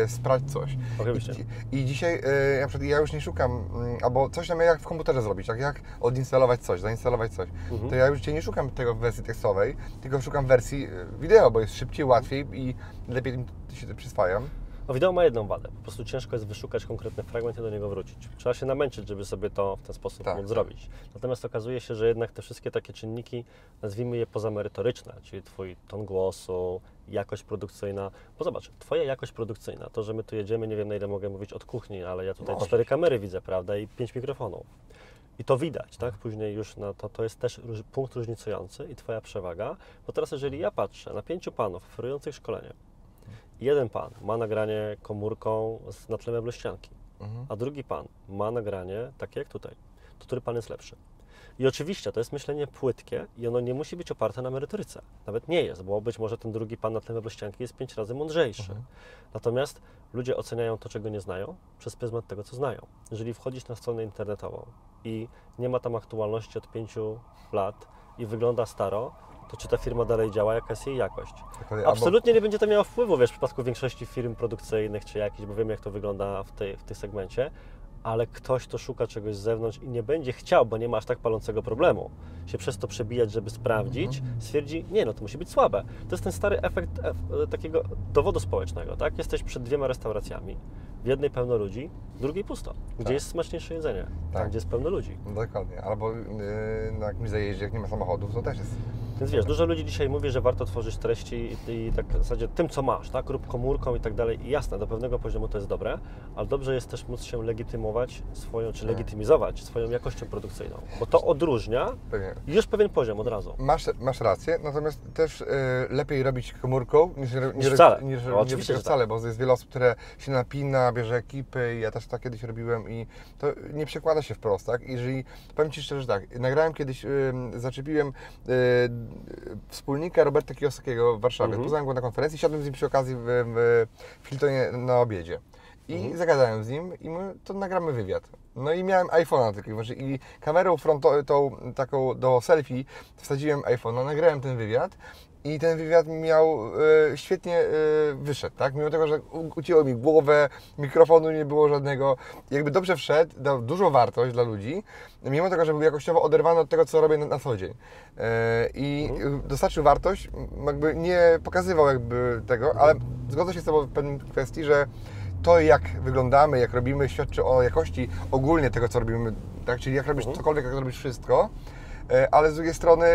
sprać coś. Oczywiście. I dzisiaj na przykład ja już nie szukam, albo coś tam jak w komputerze zrobić, jak odinstalować coś, zainstalować coś, to ja już dzisiaj nie szukam tego w wersji tekstowej, tylko szukam wersji wideo, bo jest szybciej, łatwiej i lepiej się przyswajam. No, wideo ma jedną wadę, po prostu ciężko jest wyszukać konkretny fragment i do niego wrócić. Trzeba się namęczyć, żeby sobie to w ten sposób móc zrobić. Natomiast okazuje się, że jednak te wszystkie takie czynniki, nazwijmy je pozamerytoryczne, czyli Twój ton głosu, jakość produkcyjna, bo zobacz, Twoja jakość produkcyjna, to, że my tu jedziemy, nie wiem na ile mogę mówić od kuchni, ale ja tutaj 4 kamery widzę, prawda, i 5 mikrofonów. I to widać, tak? Później już na to jest też punkt różnicujący i Twoja przewaga, bo teraz jeżeli ja patrzę na 5 panów oferujących szkolenie, jeden pan ma nagranie komórką na tle meblu ścianki, a drugi pan ma nagranie takie jak tutaj. To który pan jest lepszy? I oczywiście to jest myślenie płytkie i ono nie musi być oparte na merytoryce. Nawet nie jest, bo być może ten drugi pan na tle meblu ścianki jest 5 razy mądrzejszy. Natomiast ludzie oceniają to, czego nie znają, przez pryzmat tego, co znają. Jeżeli wchodzisz na stronę internetową i nie ma tam aktualności od 5 lat i wygląda staro, to czy ta firma dalej działa, jaka jest jej jakość. Absolutnie nie będzie to miało wpływu, wiesz, w przypadku większości firm produkcyjnych czy jakichś, bo wiemy, jak to wygląda w tym segmencie, ale ktoś, kto szuka czegoś z zewnątrz i nie będzie chciał, bo nie ma aż tak palącego problemu, się przez to przebijać, żeby sprawdzić, stwierdzi, nie, no to musi być słabe. To jest ten stary efekt takiego dowodu społecznego, tak? Jesteś przed 2 restauracjami, w jednej pełno ludzi, w drugiej pusto. Gdzie jest smaczniejsze jedzenie, tam gdzie jest pełno ludzi. No dokładnie, albo na jakimś zajeździe, jak nie ma samochodów, to też jest. Więc wiesz, dużo ludzi dzisiaj mówi, że warto tworzyć treści i tak w zasadzie tym, co masz, tak? Rób komórką i tak dalej. I jasne, do pewnego poziomu to jest dobre, ale dobrze jest też móc się legitymować swoją, czy legitymizować swoją jakością produkcyjną, bo to odróżnia już pewien poziom od razu. Masz rację, natomiast też lepiej robić komórką niż wcale, bo jest wiele osób, które się napina, bierze ekipy, ja też tak kiedyś robiłem i to nie przekłada się wprost, tak? Jeżeli, powiem Ci szczerze, tak, nagrałem kiedyś, zaczepiłem wspólnika Roberta Kiyosakiego w Warszawie. Poznałem go na konferencji, siadłem z nim przy okazji w Hiltonie na obiedzie. I zagadałem z nim i mówię, to nagramy wywiad. No i miałem iPhone'a tylko i kamerą frontową, taką do selfie, wsadziłem iPhone'a, nagrałem ten wywiad I ten wywiad miał świetnie wyszedł, tak? Mimo tego, że ucięło mi głowę, mikrofonu nie było żadnego. Jakby dobrze wszedł, dał dużą wartość dla ludzi, mimo tego, że był jakościowo oderwany od tego, co robię na co dzień. I dostarczył wartość, jakby nie pokazywał jakby tego, ale zgodzę się z Tobą w pewnej kwestii, że to, jak wyglądamy, jak robimy, świadczy o jakości ogólnie tego, co robimy, tak? Czyli jak robisz cokolwiek, jak robisz wszystko, ale z drugiej strony,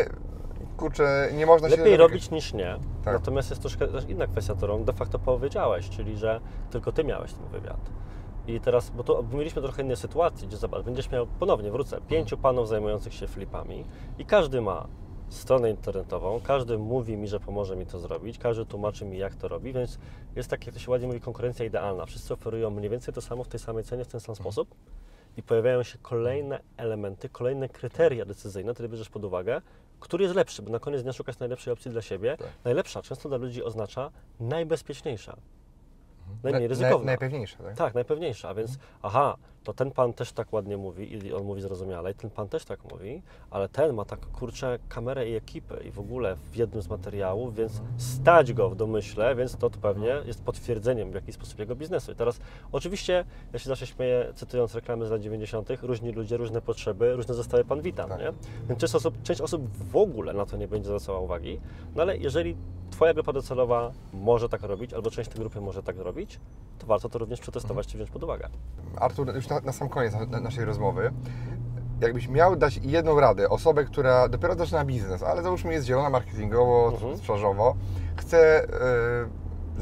kurczę, nie można się... Lepiej robić niż nie. Tak. Natomiast jest troszkę inna kwestia, którą de facto powiedziałeś, czyli że tylko Ty miałeś ten wywiad. I teraz, bo tu mieliśmy trochę inne sytuacje, gdzie zobacz, będziesz miał, ponownie wrócę, 5 panów zajmujących się flipami i każdy ma stronę internetową, każdy mówi mi, że pomoże mi to zrobić, każdy tłumaczy mi, jak to robi, więc jest tak, jak to się ładnie mówi, konkurencja idealna. Wszyscy oferują mniej więcej to samo w tej samej cenie, w ten sam sposób i pojawiają się kolejne elementy, kolejne kryteria decyzyjne, które bierzesz pod uwagę, który jest lepszy, bo na koniec dnia szukać najlepszej opcji dla siebie. Tak. Najlepsza często dla ludzi oznacza najbezpieczniejsza, najmniej ryzykowna. Najpewniejsza, tak? Tak, najpewniejsza, a więc aha, to ten pan też tak ładnie mówi i on mówi zrozumiale i ten pan też tak mówi, ale ten ma tak, kurczę, kamerę i ekipę i w ogóle w jednym z materiałów, więc stać go w domyśle, więc to pewnie jest potwierdzeniem w jakiś sposób jego biznesu. I teraz oczywiście, ja się zawsze śmieję, cytując reklamy z lat 90., różni ludzie, różne potrzeby, różne zostały pan witam, tak. Nie? Więc część osób w ogóle na to nie będzie zwracała uwagi, no ale jeżeli Twoja grupa docelowa może tak robić, albo część tej grupy może tak robić, to warto to również przetestować czy wziąć pod uwagę. Artur, już na sam koniec naszej rozmowy, jakbyś miał dać jedną radę osobie, która dopiero zaczyna biznes, ale załóżmy jest zielona marketingowo, sprzedażowo, chce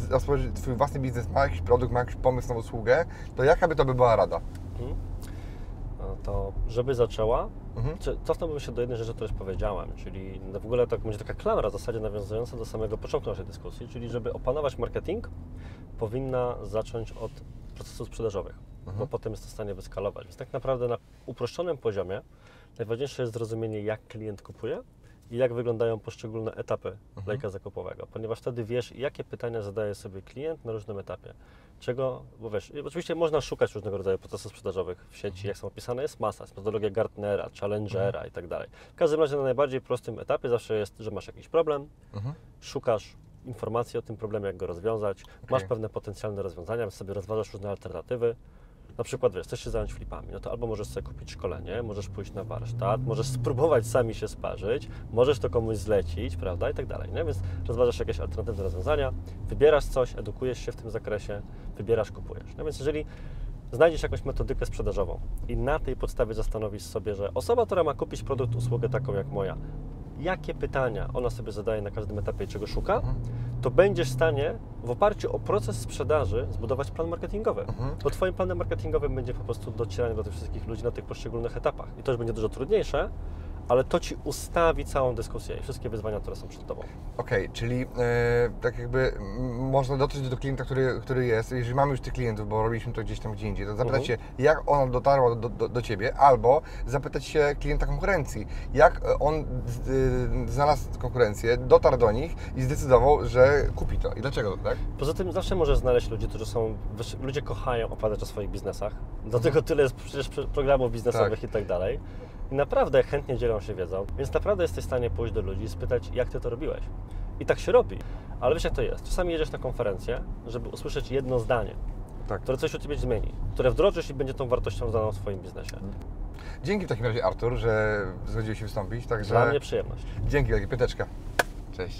rozpocząć swój własny biznes, ma jakiś produkt, ma jakiś pomysł na usługę, to jaka by to była rada? To żeby zaczęła, cofnąłbym się do jednej rzeczy, o której powiedziałem, czyli w ogóle tak będzie taka klamra w zasadzie nawiązująca do samego początku naszej dyskusji, czyli żeby opanować marketing, powinna zacząć od procesów sprzedażowych, bo potem jest to w stanie wyskalować. Więc tak naprawdę na uproszczonym poziomie najważniejsze jest zrozumienie, jak klient kupuje i jak wyglądają poszczególne etapy lejka zakupowego, ponieważ wtedy wiesz, jakie pytania zadaje sobie klient na różnym etapie. Czego, bo wiesz, oczywiście można szukać różnego rodzaju procesów sprzedażowych w sieci, jak są opisane, jest masa, jest metodologia Gartnera, Challengera i tak dalej. W każdym razie na najbardziej prostym etapie zawsze jest, że masz jakiś problem, szukasz informacji o tym problemie, jak go rozwiązać, masz pewne potencjalne rozwiązania, więc sobie rozważasz różne alternatywy. Na przykład, wiesz, chcesz się zająć flipami, no to albo możesz sobie kupić szkolenie, możesz pójść na warsztat, możesz spróbować sami się sparzyć, możesz to komuś zlecić, prawda, i tak dalej, nie? Więc rozważasz jakieś alternatywne rozwiązania, wybierasz coś, edukujesz się w tym zakresie, wybierasz, kupujesz. No więc jeżeli znajdziesz jakąś metodykę sprzedażową i na tej podstawie zastanowisz sobie, że osoba, która ma kupić produkt, usługę taką jak moja, jakie pytania ona sobie zadaje na każdym etapie i czego szuka, to będziesz w stanie w oparciu o proces sprzedaży zbudować plan marketingowy. Bo Twoim planem marketingowym będzie po prostu docieranie do tych wszystkich ludzi na tych poszczególnych etapach. I to już będzie dużo trudniejsze, ale to Ci ustawi całą dyskusję i wszystkie wyzwania, które są przed Tobą. Okej, czyli tak jakby można dotrzeć do klienta, który jest. Jeżeli mamy już tych klientów, bo robiliśmy to gdzieś tam gdzie indziej, to zapytać się, jak ona dotarła do Ciebie, albo zapytać się klienta konkurencji, jak on znalazł konkurencję, dotarł do nich i zdecydował, że kupi to. I dlaczego, tak? Poza tym zawsze możesz znaleźć ludzi, którzy są... Ludzie kochają opowiadać o swoich biznesach. Dlatego tyle jest przecież programów biznesowych i tak dalej. I naprawdę chętnie dzielą się wiedzą, więc naprawdę jesteś w stanie pójść do ludzi i spytać, jak Ty to robiłeś. I tak się robi. Ale wiesz, jak to jest. Czasami jedziesz na konferencję, żeby usłyszeć jedno zdanie, które coś u Ciebie zmieni, które wdrożysz i będzie tą wartością daną w swoim biznesie. Dzięki w takim razie, Artur, że zgodziłeś się wystąpić. Także... Dla mnie przyjemność. Dzięki, takie piąteczka. Cześć.